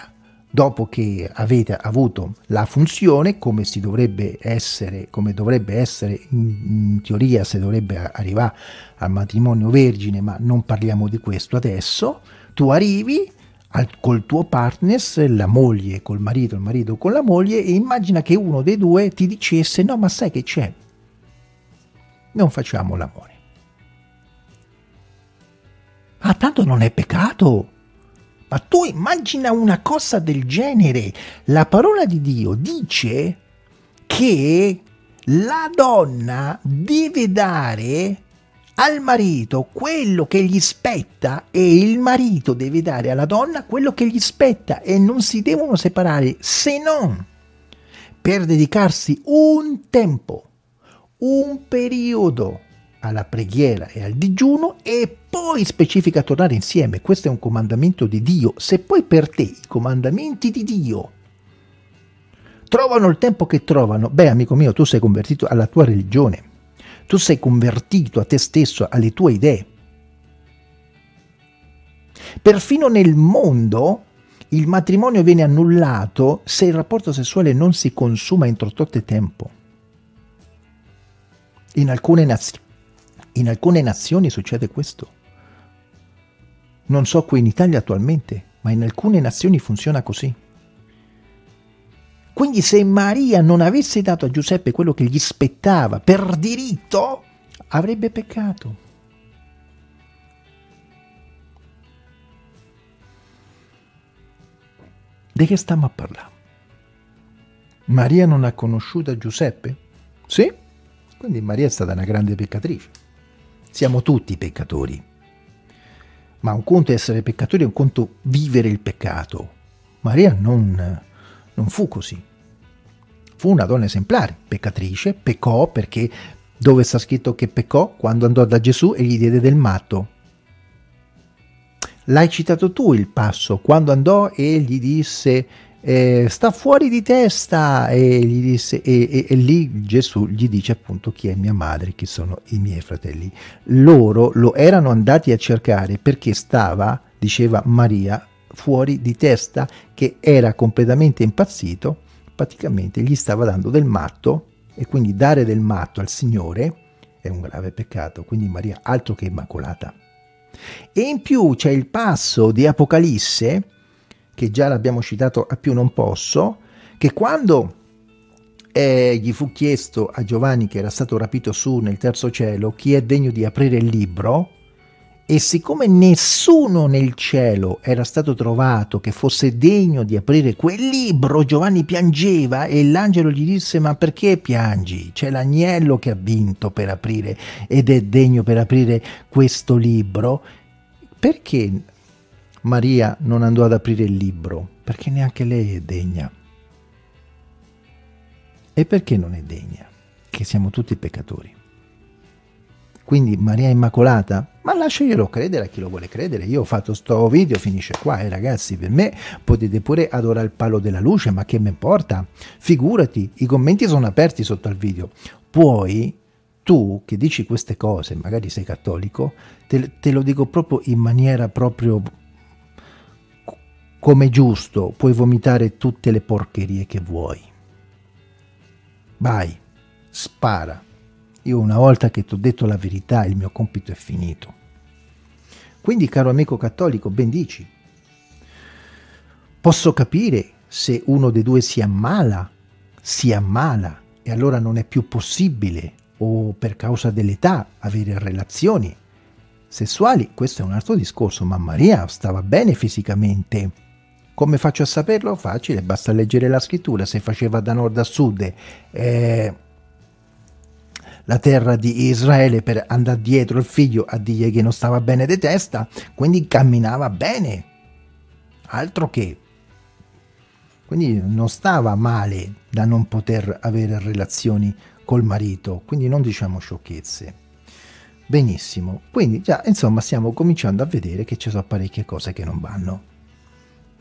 dopo che avete avuto la funzione, come si dovrebbe essere, come dovrebbe essere in teoria, se dovrebbe arrivare al matrimonio vergine, ma non parliamo di questo adesso. Tu arrivi al, col tuo partner, la moglie col marito, il marito con la moglie, e immagina che uno dei due ti dicesse, no, ma sai che c'è? Non facciamo l'amore. Ma tanto non è peccato. Ma tu immagina una cosa del genere. La parola di Dio dice che la donna deve dare al marito quello che gli spetta e il marito deve dare alla donna quello che gli spetta, e non si devono separare se non per dedicarsi un tempo, un periodo alla preghiera e al digiuno, e poi specifica tornare insieme. Questo è un comandamento di Dio. Se poi per te i comandamenti di Dio trovano il tempo che trovano, beh, amico mio, tu sei convertito alla tua religione, tu sei convertito a te stesso, alle tue idee. Perfino nel mondo il matrimonio viene annullato se il rapporto sessuale non si consuma entro tot tempo. In alcune, naz- in alcune nazioni succede questo. Non so qui in Italia attualmente, ma in alcune nazioni funziona così. Quindi se Maria non avesse dato a Giuseppe quello che gli spettava per diritto, avrebbe peccato. Di che stiamo a parlare? Maria non ha conosciuto Giuseppe? Sì, quindi Maria è stata una grande peccatrice. Siamo tutti peccatori. Ma un conto è essere peccatori, un conto vivere il peccato. Maria non... non fu così. Fu una donna esemplare, peccatrice, peccò, perché dove sta scritto che peccò? Quando andò da Gesù e gli diede del matto. L'hai citato tu il passo, quando andò e gli disse eh, sta fuori di testa, e gli disse e, e, e lì Gesù gli dice appunto chi è mia madre, chi sono i miei fratelli. Loro lo erano andati a cercare perché stava, diceva Maria, fuori di testa, che era completamente impazzito, praticamente gli stava dando del matto, e quindi dare del matto al Signore è un grave peccato. Quindi Maria altro che immacolata. E in più c'è il passo di Apocalisse, che già l'abbiamo citato a più non posso, che quando eh, gli fu chiesto a Giovanni, che era stato rapito su nel terzo cielo, chi è degno di aprire il libro, e siccome nessuno nel cielo era stato trovato che fosse degno di aprire quel libro, Giovanni piangeva, e l'angelo gli disse: ma perché piangi? C'è l'agnello che ha vinto per aprire, ed è degno per aprire questo libro. Perché Maria non andò ad aprire il libro? Perché neanche lei è degna. E perché non è degna? Che siamo tutti peccatori. Quindi Maria Immacolata? Ma lasciaglielo credere a chi lo vuole credere. Io ho fatto sto video, finisce qua, eh ragazzi, per me potete pure adorare il palo della luce, ma che me importa? Figurati, i commenti sono aperti sotto al video. Poi, tu che dici queste cose, magari sei cattolico, te, te lo dico proprio in maniera proprio come giusto, puoi vomitare tutte le porcherie che vuoi. Vai, spara. Io una volta che ti ho detto la verità, il mio compito è finito. Quindi, caro amico cattolico, bendici. Posso capire se uno dei due si ammala, si ammala, e allora non è più possibile, o per causa dell'età, avere relazioni sessuali. Questo è un altro discorso, ma Maria stava bene fisicamente. Come faccio a saperlo? Facile, basta leggere la scrittura. Se faceva da nord a sud... Eh, la terra di Israele per andare dietro il figlio a dirgli che non stava bene di testa, quindi camminava bene, altro che, quindi non stava male da non poter avere relazioni col marito, quindi non diciamo sciocchezze. Benissimo, quindi già insomma stiamo cominciando a vedere che ci sono parecchie cose che non vanno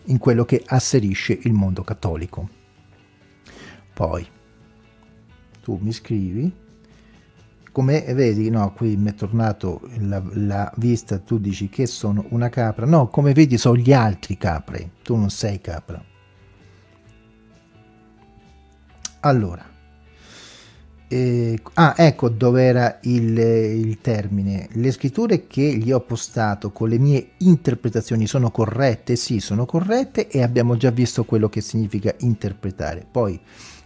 in quello che asserisce il mondo cattolico. Poi tu mi scrivi, come vedi, no, qui mi è tornato la, la vista, tu dici che sono una capra. No, come vedi sono gli altri capre, tu non sei capra. Allora, eh, ah, ecco dove era il, il termine. Le scritture che gli ho postato con le mie interpretazioni sono corrette? Sì, sono corrette, e abbiamo già visto quello che significa interpretare. Poi,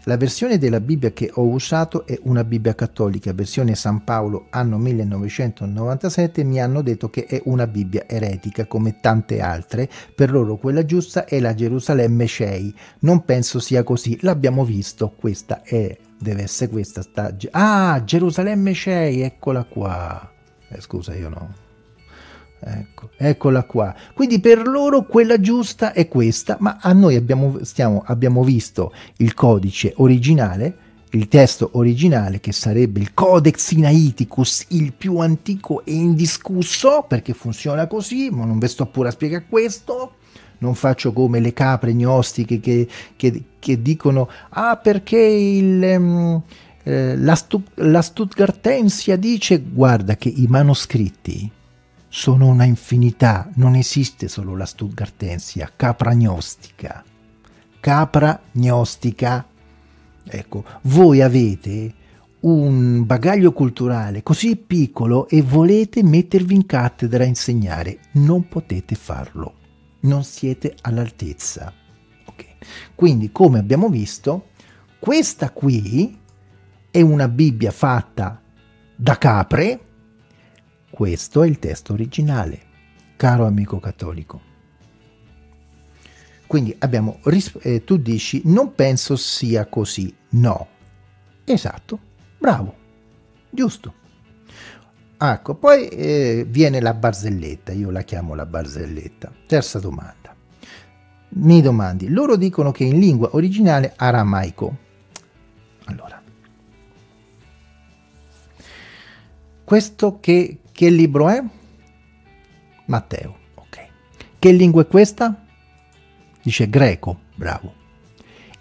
la versione della Bibbia che ho usato è una Bibbia cattolica, versione San Paolo, anno millenovecentonovantasette, mi hanno detto che è una Bibbia eretica, come tante altre. Per loro quella giusta è la Gerusalemme C E I. Non penso sia così, l'abbiamo visto, questa è Deve essere questa. Sta... Ah, Gerusalemme C E I, eccola qua. Eh, scusa, io no. Ecco, eccola qua. Quindi per loro quella giusta è questa, ma a noi abbiamo, stiamo, abbiamo visto il codice originale, il testo originale, che sarebbe il Codex Sinaiticus, il più antico e indiscusso, perché funziona così, ma non vi sto pure a spiegare questo. Non faccio come le capre gnostiche che, che, che dicono ah perché il, um, eh, la, Stu, la Stuttgartensia dice guarda che i manoscritti sono una infinità, non esiste solo la Stuttgartensia, capra gnostica, capra gnostica. Ecco, voi avete un bagaglio culturale così piccolo e volete mettervi in cattedra a insegnare, non potete farlo. Non siete all'altezza. Okay. Quindi, come abbiamo visto, questa qui è una Bibbia fatta da capre. Questo è il testo originale, caro amico cattolico. Quindi abbiamo eh, tu dici non penso sia così. No. Esatto. Bravo. Giusto. Ecco, poi eh, viene la barzelletta, io la chiamo la barzelletta. Terza domanda. Mi domandi, loro dicono che in lingua originale aramaico. Allora, questo che, che libro è? Matteo, ok. Che lingua è questa? Dice greco, bravo.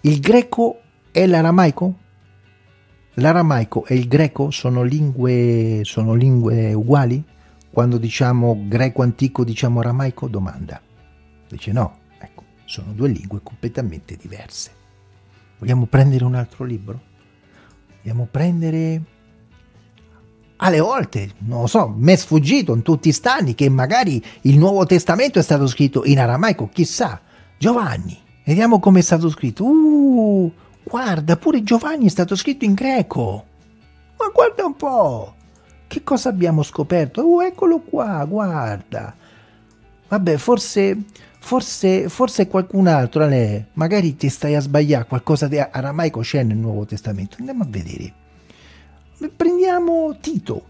Il greco è l'aramaico? L'aramaico e il greco sono lingue, sono lingue uguali? Quando diciamo greco antico diciamo aramaico? Domanda. Dice no, ecco, sono due lingue completamente diverse. Vogliamo prendere un altro libro? Vogliamo prendere... Alle volte, non lo so, mi è sfuggito in tutti questi anni che magari il Nuovo Testamento è stato scritto in aramaico, chissà. Giovanni, vediamo come è stato scritto. Uh... Guarda, pure Giovanni è stato scritto in greco. Ma guarda un po'. Che cosa abbiamo scoperto? Oh, eccolo qua, guarda. Vabbè, forse, forse, forse qualcun altro, Ale, magari ti stai a sbagliare, qualcosa di aramaico c'è nel Nuovo Testamento. Andiamo a vedere. Prendiamo Tito.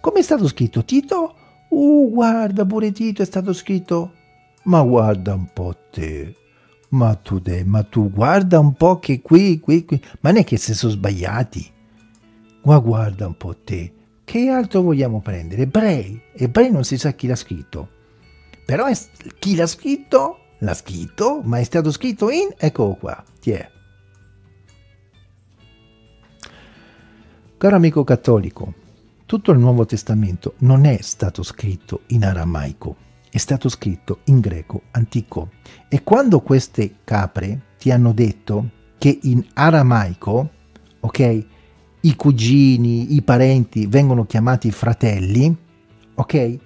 Come è stato scritto Tito? Oh, guarda, pure Tito è stato scritto. Ma guarda un po' te. Ma tu, dai, ma tu guarda un po' che qui, qui, qui, ma non è che se sono sbagliati, ma guarda un po' te, che altro vogliamo prendere? Ebrei, ebrei non si sa chi l'ha scritto, però è, chi l'ha scritto, l'ha scritto, ma è stato scritto in, eccolo qua, ti è. Caro amico cattolico, tutto il Nuovo Testamento non è stato scritto in aramaico. È stato scritto in greco antico. E quando queste capre ti hanno detto che in aramaico, ok, i cugini, i parenti vengono chiamati fratelli, ok,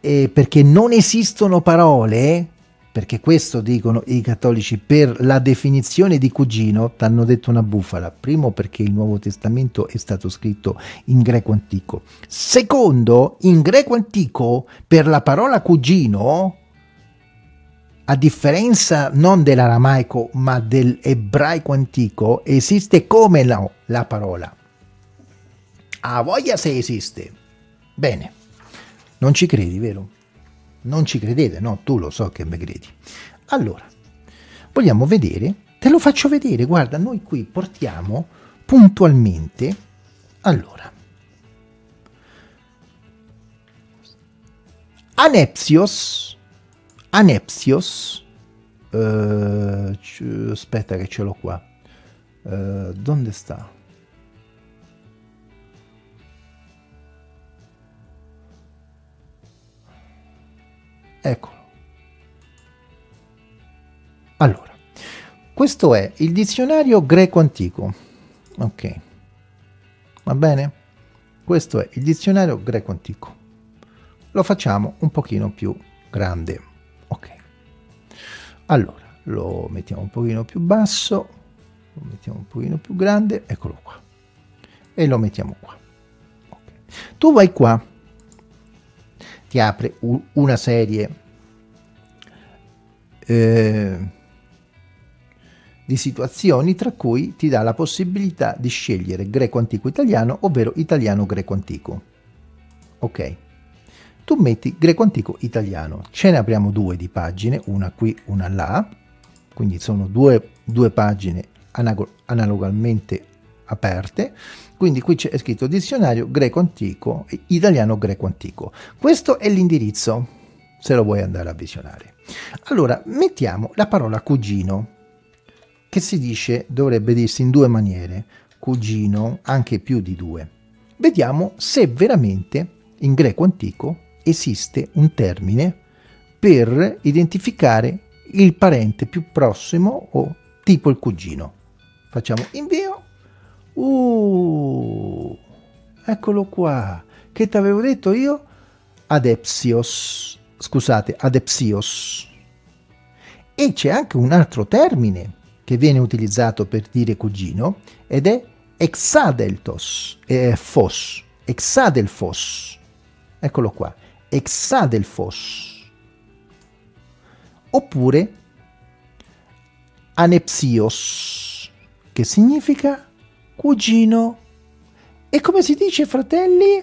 e perché non esistono parole, perché questo dicono i cattolici per la definizione di cugino, ti hanno detto una bufala. Primo, perché il Nuovo Testamento è stato scritto in greco antico. Secondo, in greco antico, per la parola cugino, a differenza non dell'aramaico ma dell'ebraico antico, esiste come no, la parola. A voglia se esiste. Bene, non ci credi, vero? Non ci credete, no? Tu lo so che mi credi. Allora, vogliamo vedere, te lo faccio vedere, guarda, noi qui portiamo puntualmente, allora, Anepsios, Anepsios, eh, aspetta che ce l'ho qua, eh, dove sta? Eccolo. Allora, questo è il dizionario greco antico. Ok. Va bene? Questo è il dizionario greco antico. Lo facciamo un pochino più grande. Ok. Allora, lo mettiamo un pochino più basso. Lo mettiamo un pochino più grande. Eccolo qua. E lo mettiamo qua. Okay. Tu vai qua. Ti apre una serie eh, di situazioni tra cui ti dà la possibilità di scegliere greco antico italiano, ovvero italiano greco antico. Ok, tu metti greco antico italiano, ce ne apriamo due di pagine, una qui, una là, quindi sono due, due pagine analogamente aperte, quindi qui c'è scritto dizionario greco antico, italiano greco antico. Questo è l'indirizzo, se lo vuoi andare a visionare. Allora, mettiamo la parola cugino, che si dice, dovrebbe dirsi in due maniere, cugino, anche più di due. Vediamo se veramente in greco antico esiste un termine per identificare il parente più prossimo o tipo il cugino. Facciamo invio. Uh, eccolo qua, che ti avevo detto io? Adepsios, scusate, adepsios. E c'è anche un altro termine che viene utilizzato per dire cugino ed è exadeltos, eh, fos, exadelfos, eccolo qua, exadelfos, oppure anepsios, che significa cugino. E come si dice, fratelli?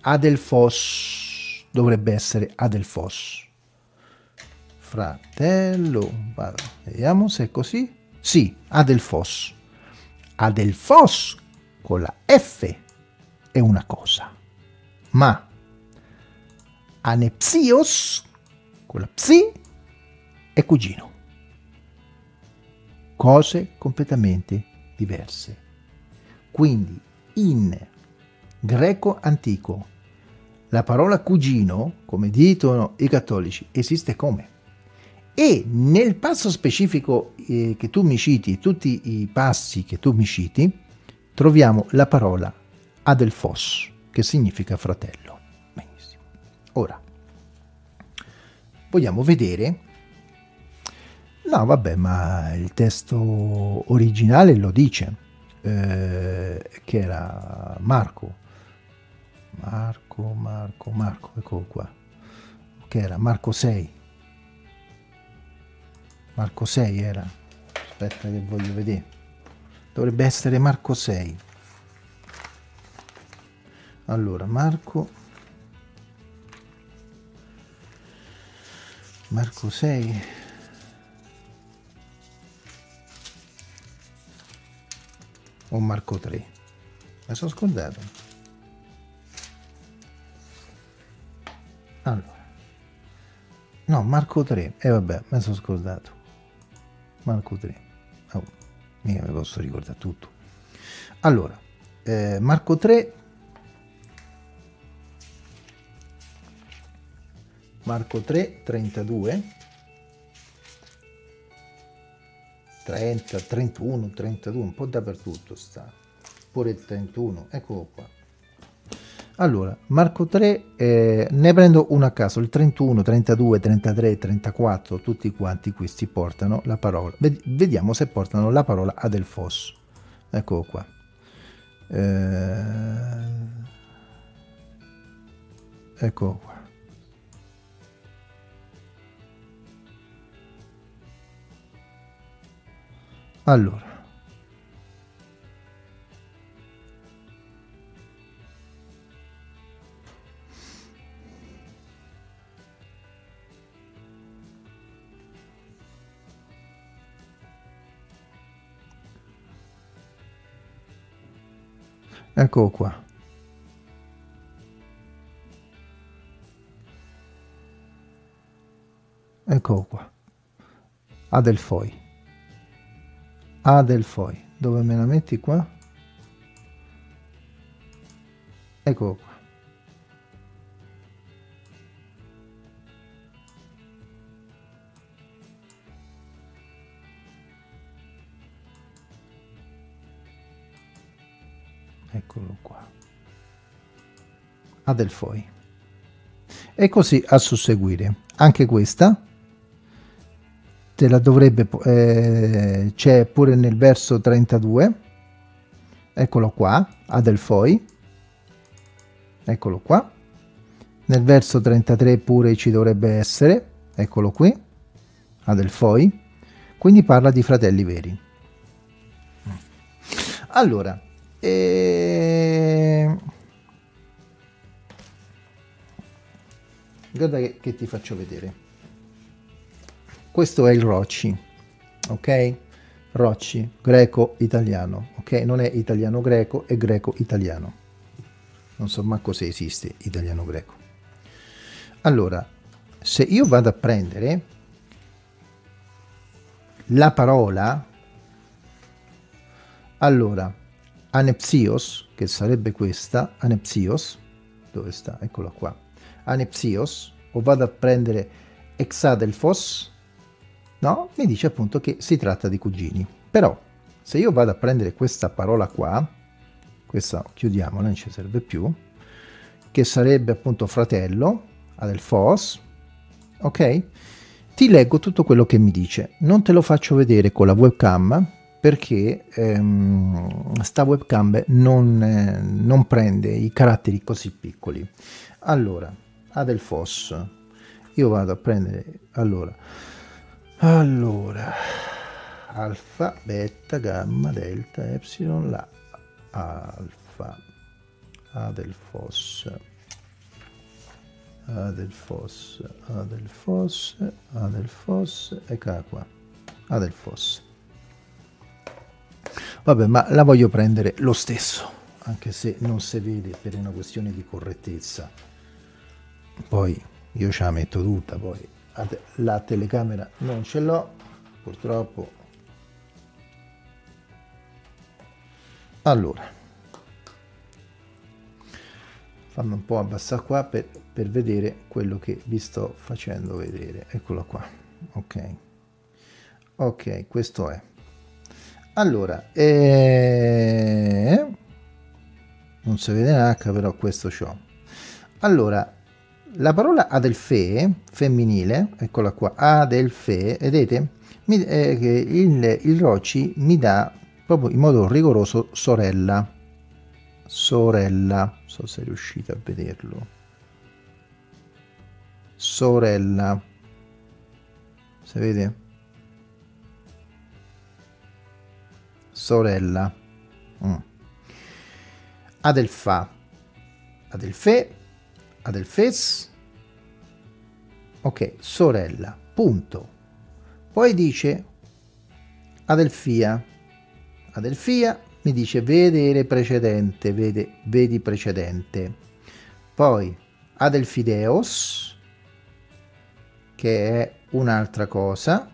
Adelfos, dovrebbe essere adelfos, fratello, vediamo se è così, sì, adelfos. Adelfos con la F è una cosa, ma anepsios con la psi è cugino. Cose completamente diverse. Quindi in greco antico la parola cugino, come dicono i cattolici, esiste come? E nel passo specifico eh, che tu mi citi, tutti i passi che tu mi citi, troviamo la parola adelfos, che significa fratello. Benissimo. Ora, vogliamo vedere... No, vabbè, ma il testo originale lo dice, eh, che era Marco. Marco, Marco, Marco, eccolo qua. Che era Marco sei. Marco sei era, aspetta che voglio vedere, dovrebbe essere Marco sei. Allora, Marco, Marco sei, o Marco tre, mi sono scordato. Allora, no, Marco tre, e eh, vabbè, mi sono scordato. Marco tre, oh, mica mi posso ricordare tutto. Allora, eh, Marco tre, Marco tre, trentadue, trenta, trentuno, trentadue, un po' dappertutto sta, pure il trentuno, eccolo qua. Allora, Marco tre, eh, ne prendo uno a caso, il trentuno, trentadue, trentatré, trentaquattro, tutti quanti questi portano la parola, vediamo se portano la parola adelfos, eccolo qua. Eh, eccolo qua. Allora. Eccolo qua. Eccolo qua. Adelfoi. Adelfoi. Dove me la metti qua? Eccolo qua. Eccolo qua. Adelfoi. E così a susseguire. Anche questa te la dovrebbe... Eh, c'è pure nel verso trentadue. Eccolo qua. Adelfoi. Eccolo qua. Nel verso trentatré pure ci dovrebbe essere. Eccolo qui. Adelfoi. Quindi parla di fratelli veri. Allora, eh... guarda che, che ti faccio vedere. Questo è il Rocci, ok? Rocci, greco-italiano, ok? Non è italiano-greco, è greco-italiano. Non so manco se esiste italiano-greco. Allora, se io vado a prendere la parola, allora, anepsios, che sarebbe questa, anepsios, dove sta? Eccola qua. Anepsios, o vado a prendere exadelphos, no? Mi dice appunto che si tratta di cugini. Però, se io vado a prendere questa parola qua, questa chiudiamola, non ci serve più, che sarebbe appunto fratello, adelphos, ok? Ti leggo tutto quello che mi dice. Non te lo faccio vedere con la webcam, perché ehm, sta webcam non, eh, non prende i caratteri così piccoli. Allora, adelphos, io vado a prendere, allora... Allora, alfa, beta, gamma, delta, epsilon, la alfa, adelphos, adelphos, adelphos, adelphos, eccola qua, adelphos. Vabbè, ma la voglio prendere lo stesso, anche se non si vede per una questione di correttezza. Poi io ce la metto tutta, poi. La telecamera non ce l'ho, purtroppo. Allora, fammi un po' abbassare qua per, per vedere quello che vi sto facendo vedere. Eccolo qua, ok. Ok, questo è. Allora, eh... non si vede neanche, però questo c'ho. Allora, la parola adelphe, femminile, eccola qua, adelphe, vedete, mi, eh, che il, il Rocci mi dà proprio in modo rigoroso sorella, sorella, so se riuscite a vederlo, sorella, si vede? Sorella, mm. Adelpha, adelphe, adelphès, ok, sorella, punto. Poi dice adelphia, adelphia mi dice vedere precedente, vede, vedi precedente. Poi adelphideos, che è un'altra cosa.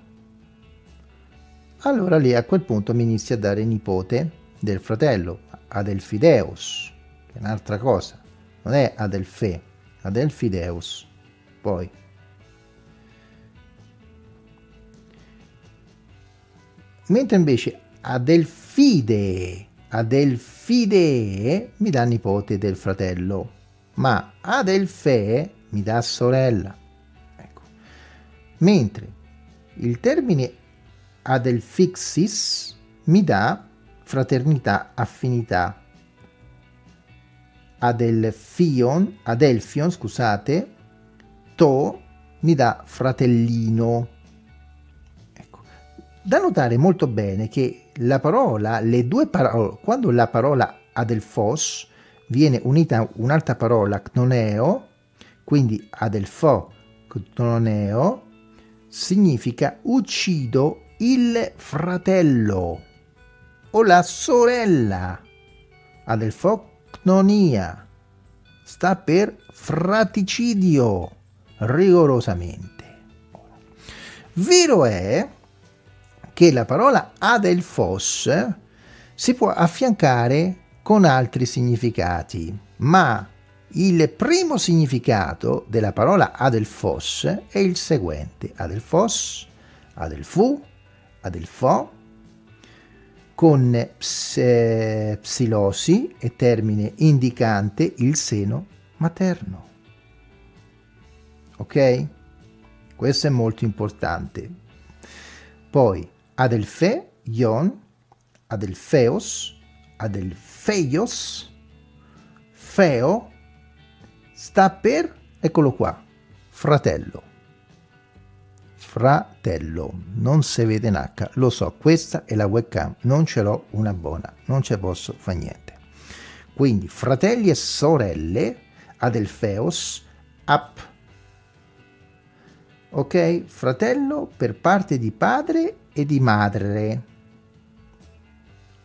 Allora lì a quel punto mi inizia a dare nipote del fratello, adelphideos, che è un'altra cosa, non è adelphè, adelphideus. Poi mentre invece adelphide, adelphide mi dà nipote del fratello, ma adelphè mi dà sorella, ecco. Mentre il termine adelphixis mi dà fraternità, affinità. Adelphion, adelphion, scusate, to mi dà fratellino. Ecco. Da notare molto bene che la parola, le due parole, quando la parola adelphos viene unita a un'altra parola ctoneo, quindi adelpho ctoneo, significa uccido il fratello o la sorella. Adelpho Nonia sta per fraticidio, rigorosamente. Vero è che la parola adelphos si può affiancare con altri significati, ma il primo significato della parola adelphos è il seguente: adelphos, adelfu, adelfo, con psilosi e termine indicante il seno materno. Ok? Questo è molto importante. Poi adelphe, ion, adelpheos, adelpheios, feo, sta per, eccolo qua, fratello. fratello, non si vede n'acca, lo so, questa è la webcam, non ce l'ho una buona, non ce posso fare niente. Quindi fratelli e sorelle, adelpheos, up. Ok? Fratello per parte di padre e di madre.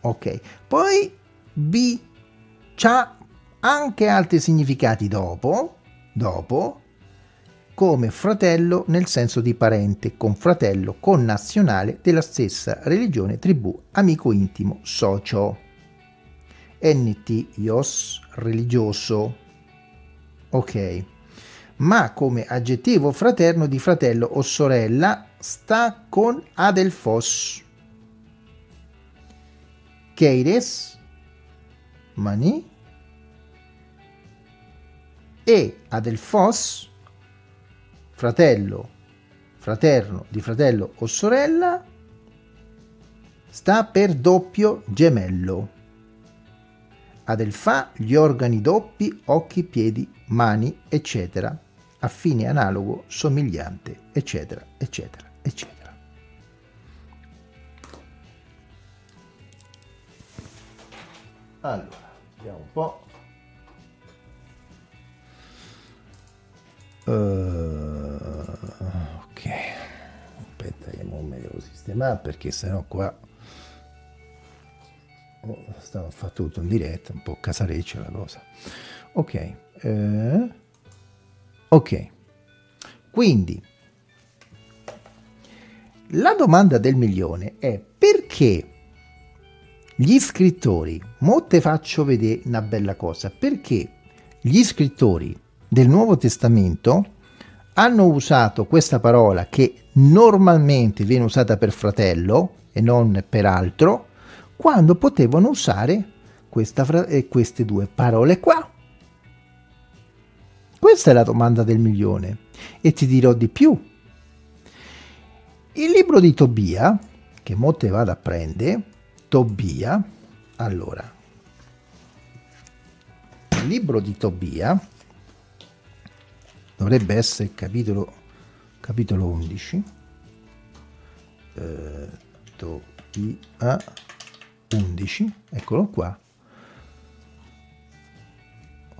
Ok, poi B c'ha anche altri significati dopo, dopo, come fratello nel senso di parente, con fratello connazionale della stessa religione, tribù, amico intimo, socio. Entios, religioso. Ok. Ma come aggettivo fraterno di fratello o sorella sta con adelphos. Keires, mani, e adelphos, fratello, fraterno di fratello o sorella, sta per doppio gemello. Adelfa, gli organi doppi, occhi, piedi, mani, eccetera, a fine analogo, somigliante, eccetera, eccetera, eccetera. Allora, vediamo un po'. Uh, ok, aspetta che non me devo sistemare perché sennò qua oh, stavo a fare tutto in diretta, un po' casareccia la cosa. Ok, uh, ok, quindi la domanda del milione è: perché gli scrittori, mo te faccio vedere una bella cosa, perché gli scrittori del Nuovo Testamento hanno usato questa parola che normalmente viene usata per fratello e non per altro, quando potevano usare questa, queste due parole qua? Questa è la domanda del milione, e ti dirò di più. Il libro di Tobia, che mo te vado a prendere, Tobia, allora, il libro di Tobia dovrebbe essere il capitolo, capitolo undici, eh, Tobia undici, eccolo qua,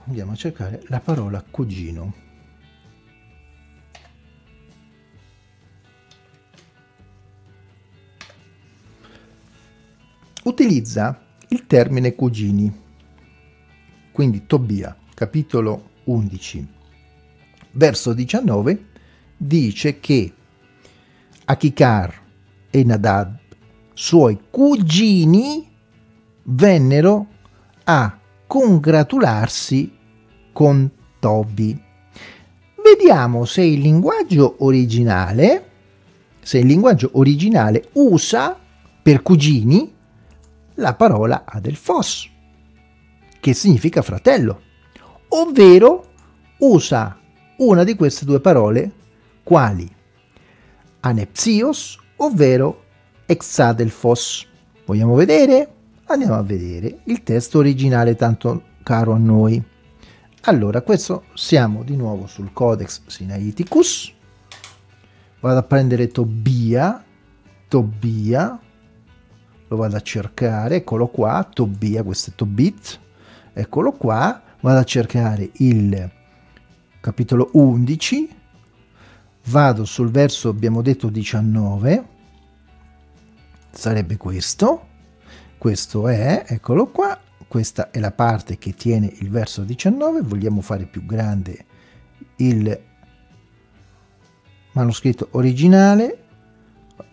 andiamo a cercare la parola cugino. Utilizza il termine cugini, quindi Tobia, capitolo undici, verso diciannove, dice che Akikar e Nadad, suoi cugini, vennero a congratularsi con Tobi. Vediamo se il linguaggio originale, se il linguaggio originale usa per cugini la parola adelphos, che significa fratello, ovvero usa una di queste due parole, quali anepsios, ovvero exadelphos. Vogliamo vedere? Andiamo a vedere il testo originale tanto caro a noi. Allora, questo siamo di nuovo sul Codex Sinaiticus. Vado a prendere Tobia, Tobia, lo vado a cercare, eccolo qua, Tobia, questo è Tobit, eccolo qua, vado a cercare il capitolo undici, vado sul verso, abbiamo detto diciannove, sarebbe questo, questo è, eccolo qua, questa è la parte che tiene il verso diciannove, vogliamo fare più grande il manoscritto originale,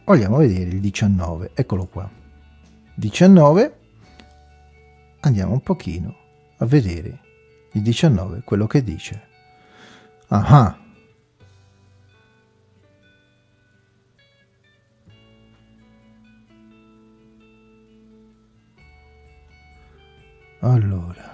vogliamo vedere il diciannove, eccolo qua. diciannove, andiamo un pochino a vedere il diciannove, quello che dice. Ah, allora,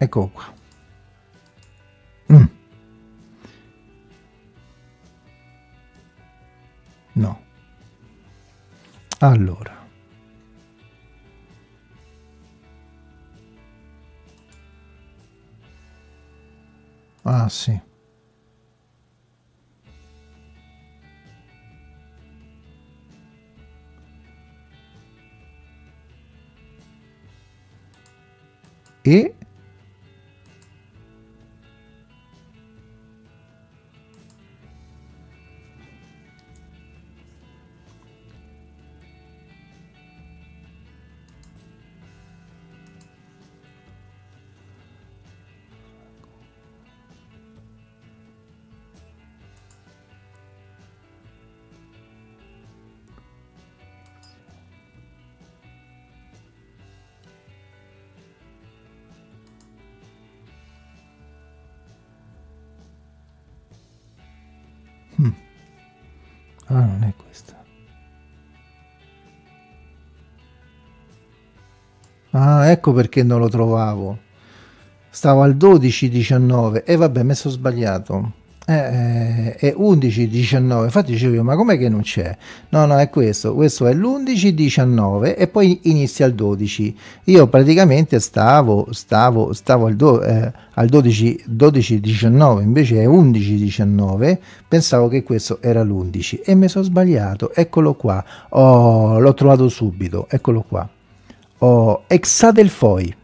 Ecco qua. Mm. No. Allora. Ah, sì. E... Ah, non è questa. Ah, ecco perché non lo trovavo. Stavo al dodici diciannove. E eh, vabbè, mi sono sbagliato. Eh, eh, è undici diciannove. Infatti dicevo io, ma com'è che non c'è? No, no, è questo. Questo è l'undici diciannove e poi inizia al dodici. Io praticamente stavo, stavo, stavo al, do, eh, al dodici diciannove, invece è undici diciannove. Pensavo che questo era l'undici e mi sono sbagliato. Eccolo qua. Oh, l'ho trovato subito. Eccolo qua. Oh, Exadelphoi.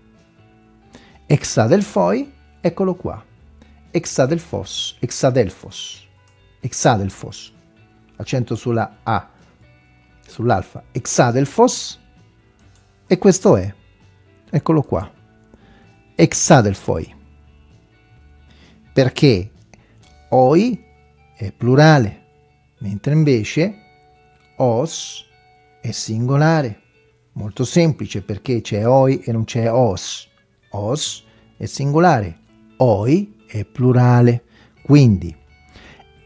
Exadelphoi, eccolo qua. Exadelphos, Exadelphos, Exadelphos, accento sulla A, sull'alfa, Exadelphos, e questo è, eccolo qua, Exadelphoi, perché oi è plurale, mentre invece os è singolare, molto semplice perché c'è oi e non c'è os, os è singolare, oi è plurale, quindi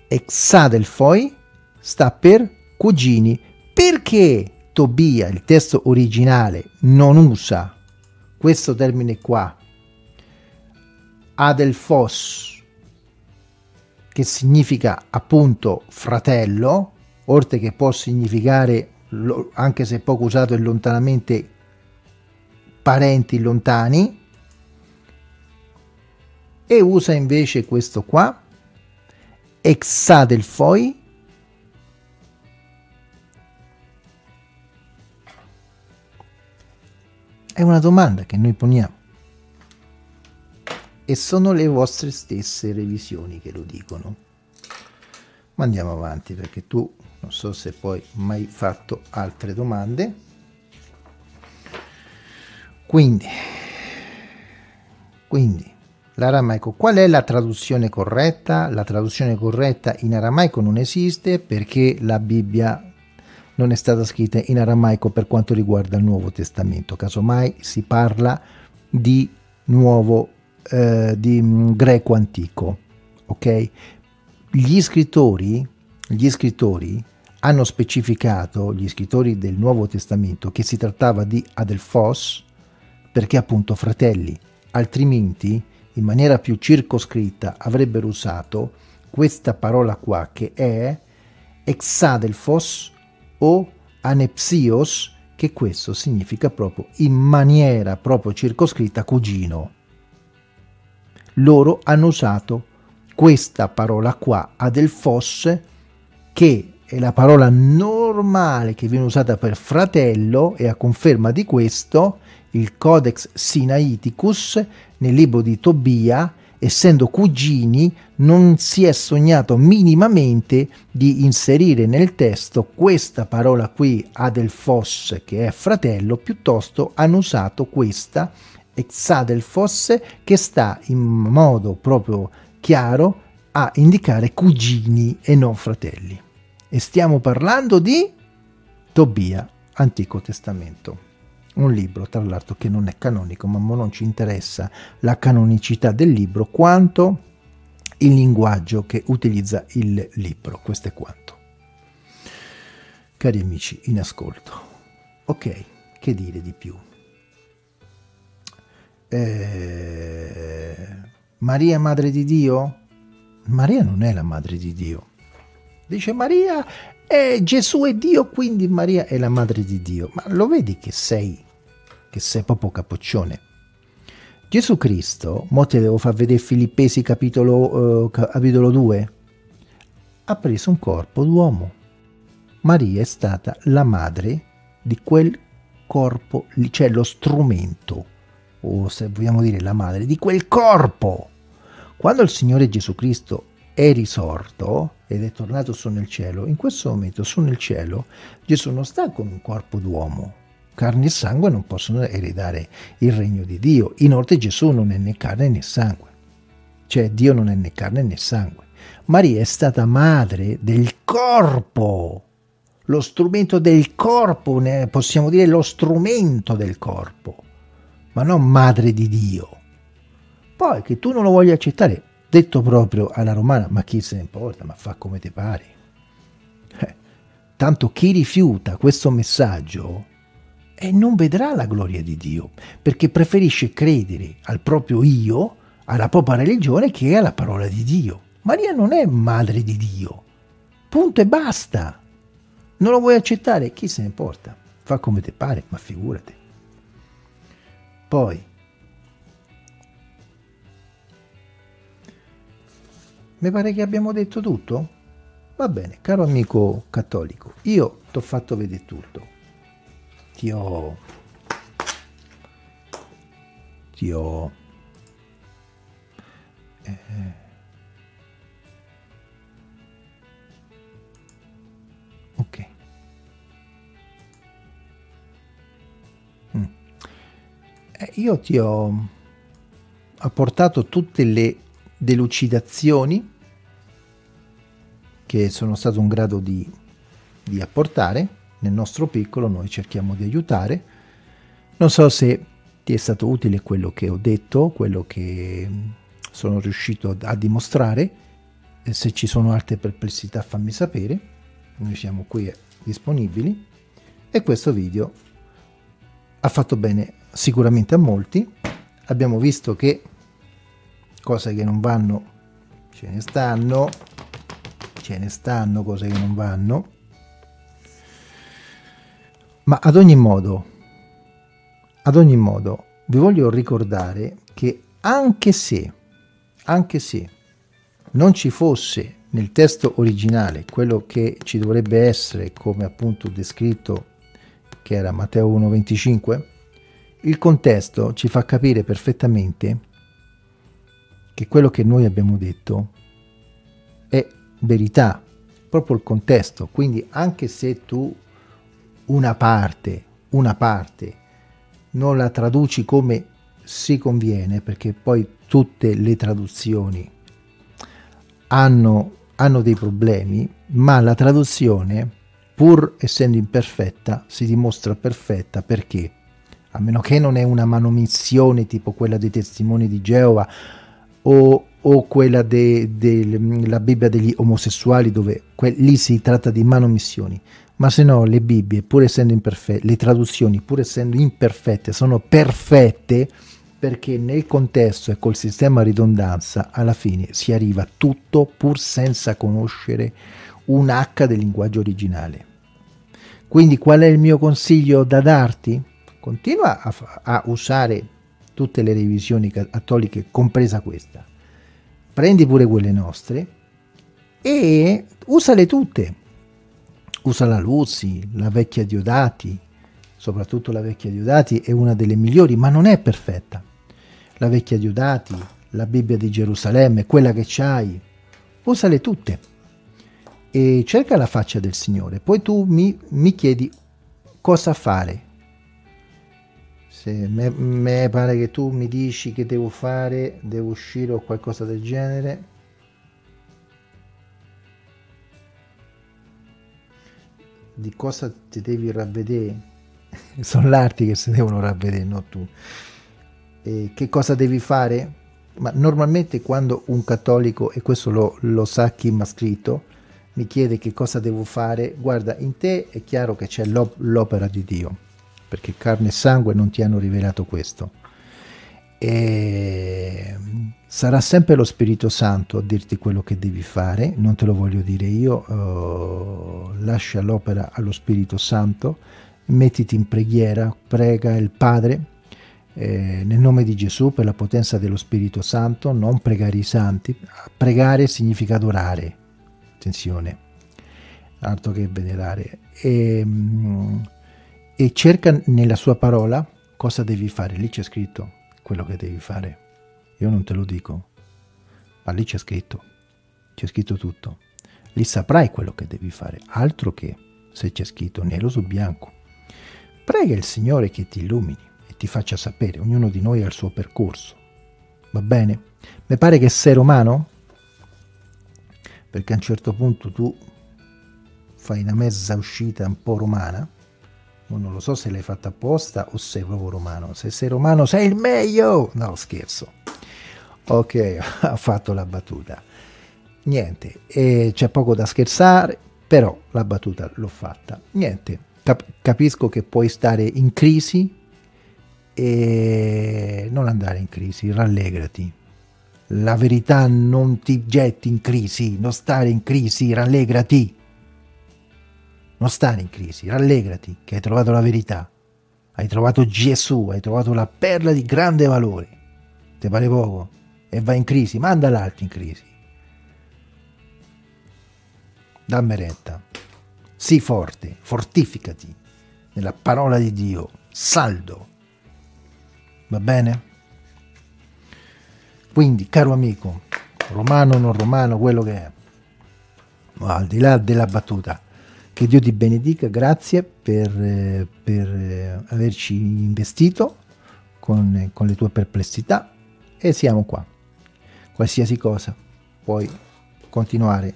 Exadelphoi sta per cugini. Perché Tobia, il testo originale, non usa questo termine qua, Adelphos, che significa appunto fratello, oltre che può significare, anche se poco usato e lontanamente, parenti lontani, e usa invece questo qua, Exadelphoi, è una domanda che noi poniamo, e sono le vostre stesse revisioni che lo dicono. Ma andiamo avanti, perché tu non so se poi mai fatto altre domande. Quindi, quindi l'aramaico, qual è la traduzione corretta? La traduzione corretta in aramaico non esiste, perché la Bibbia non è stata scritta in aramaico per quanto riguarda il Nuovo Testamento. Casomai si parla di nuovo, eh, di greco antico. Ok? Gli scrittori, gli scrittori hanno specificato, gli scrittori del Nuovo Testamento, che si trattava di Adelphos, perché appunto fratelli, altrimenti in maniera più circoscritta avrebbero usato questa parola qua, che è Exadelphos o anepsios, che questo significa proprio in maniera proprio circoscritta cugino. Loro hanno usato questa parola qua, Adelphos, che è la parola normale che viene usata per fratello, e a conferma di questo il Codex Sinaiticus nel libro di Tobia, essendo cugini, non si è sognato minimamente di inserire nel testo questa parola qui, Adelphos, che è fratello, piuttosto hanno usato questa, Exadelphos, che sta in modo proprio chiaro a indicare cugini e non fratelli. E stiamo parlando di Tobia, Antico Testamento, un libro tra l'altro che non è canonico, ma non ci interessa la canonicità del libro quanto il linguaggio che utilizza il libro. Questo è quanto, cari amici in ascolto. Ok, che dire di più? eh, Maria è madre di Dio? Maria non è la madre di Dio. Dice Maria, eh, Gesù è Dio, quindi Maria è la madre di Dio. Ma lo vedi che sei, che sei proprio capoccione. Gesù Cristo, mo te devo far vedere Filippesi capitolo, eh, capitolo due, ha preso un corpo d'uomo. Maria è stata la madre di quel corpo, cioè lo strumento, o se vogliamo dire la madre, di quel corpo. Quando il Signore Gesù Cristo è risorto ed è tornato su nel cielo, in questo momento su nel cielo Gesù non sta con un corpo d'uomo. Carne e sangue non possono ereditare il regno di Dio. Inoltre Gesù non è né carne né sangue. Cioè Dio non è né carne né sangue. Maria è stata madre del corpo. Lo strumento del corpo, possiamo dire lo strumento del corpo. Ma non madre di Dio. Poi che tu non lo voglia accettare, detto proprio alla romana, ma chi se ne importa, ma fa come te pare. Eh, tanto chi rifiuta questo messaggio... e non vedrà la gloria di Dio, perché preferisce credere al proprio io, alla propria religione, che alla parola di Dio. Maria non è madre di Dio. Punto e basta. Non lo vuoi accettare? Chi se ne importa? Fa come te pare, ma figurati. Poi, mi pare che abbiamo detto tutto? Va bene, caro amico cattolico, io t'ho fatto vedere tutto. Ti ho, ti ho eh, ok mm. eh, io ti ho apportato tutte le delucidazioni che sono stato in grado di, di apportare. Nel nostro piccolo noi cerchiamo di aiutare. Non so se ti è stato utile quello che ho detto, quello che sono riuscito a dimostrare. E se ci sono altre perplessità fammi sapere, noi siamo qui disponibili. E questo video ha fatto bene sicuramente a molti. Abbiamo visto che cose che non vanno ce ne stanno, ce ne stanno cose che non vanno. Ma ad ogni modo, ad ogni modo, vi voglio ricordare che anche se, anche se non ci fosse nel testo originale quello che ci dovrebbe essere, come appunto descritto, che era Matteo uno venticinque, il contesto ci fa capire perfettamente che quello che noi abbiamo detto è verità, proprio il contesto. Quindi anche se tu una parte, una parte, non la traduci come si conviene, perché poi tutte le traduzioni hanno, hanno dei problemi, ma la traduzione, pur essendo imperfetta, si dimostra perfetta, perché a meno che non è una manomissione tipo quella dei testimoni di Geova o, o quella della Bibbia degli omosessuali, dove lì si tratta di manomissioni. Ma se no le Bibbie, pur essendo imperfette, le traduzioni, pur essendo imperfette, sono perfette, perché nel contesto e col sistema ridondanza alla fine si arriva a tutto pur senza conoscere un acca del linguaggio originale. Quindi qual è il mio consiglio da darti? Continua a, a usare tutte le revisioni cattoliche, compresa questa. Prendi pure quelle nostre e usale tutte. Usa la Luzzi, la vecchia Diodati, soprattutto la vecchia Diodati è una delle migliori, ma non è perfetta. La vecchia Diodati, la Bibbia di Gerusalemme, quella che c'hai, usale tutte e cerca la faccia del Signore. Poi tu mi, mi chiedi cosa fare. Se me, me pare che tu mi dici che devo fare, devo uscire o qualcosa del genere. Di cosa ti devi ravvedere? Sono l'arti che si devono ravvedere, no tu. E che cosa devi fare? Ma normalmente quando un cattolico, e questo lo, lo sa chi mi ha scritto, mi chiede che cosa devo fare, guarda, in te è chiaro che c'è l'opera di Dio, perché carne e sangue non ti hanno rivelato questo. E sarà sempre lo Spirito Santo a dirti quello che devi fare, non te lo voglio dire io, eh, lascia l'opera allo Spirito Santo, mettiti in preghiera, prega il Padre eh, nel nome di Gesù per la potenza dello Spirito Santo, non pregare i santi, pregare significa adorare, attenzione, altro che venerare, e, e cerca nella sua parola cosa devi fare, lì c'è scritto quello che devi fare. Io non te lo dico, ma lì c'è scritto, c'è scritto tutto. Lì saprai quello che devi fare, altro che se c'è scritto nero su bianco. Prega il Signore che ti illumini e ti faccia sapere, ognuno di noi ha il suo percorso, va bene? Mi pare che sei romano, perché a un certo punto tu fai una mezza uscita un po' romana, non lo so se l'hai fatta apposta o sei proprio romano. Se sei romano sei il meglio! No, scherzo. Ok, ho fatto la battuta. Niente, c'è poco da scherzare, però la battuta l'ho fatta. Niente, cap capisco che puoi stare in crisi e non andare in crisi, rallegrati. La verità, non ti getti in crisi, non stare in crisi, rallegrati. Non stare in crisi, rallegrati che hai trovato la verità, hai trovato Gesù, hai trovato la perla di grande valore. Ti pare poco? E vai in crisi, manda l'altro in crisi. Dammi retta, sii forte, fortificati nella parola di Dio, saldo. Va bene? Quindi, caro amico, romano o non romano, quello che è, ma al di là della battuta, che Dio ti benedica, grazie per, per averci investito con, con le tue perplessità e siamo qua. Qualsiasi cosa puoi continuare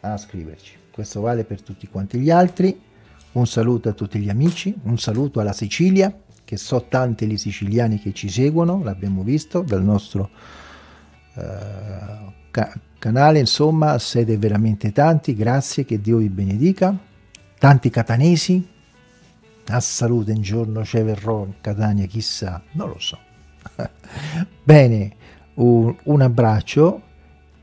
a scriverci. Questo vale per tutti quanti gli altri. Un saluto a tutti gli amici, un saluto alla Sicilia, che so tanti gli siciliani che ci seguono, l'abbiamo visto dal nostro eh, ca canale, insomma, siete veramente tanti, grazie, che Dio vi benedica. Tanti catanesi, a salute un giorno c'è verrò in Catania, chissà, non lo so. Bene, un, un abbraccio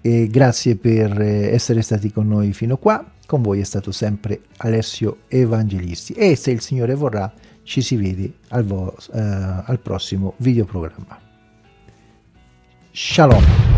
e grazie per essere stati con noi fino qua. Con voi è stato sempre Alessio Evangelisti e se il Signore vorrà ci si vede al, eh, al prossimo videoprogramma. Shalom.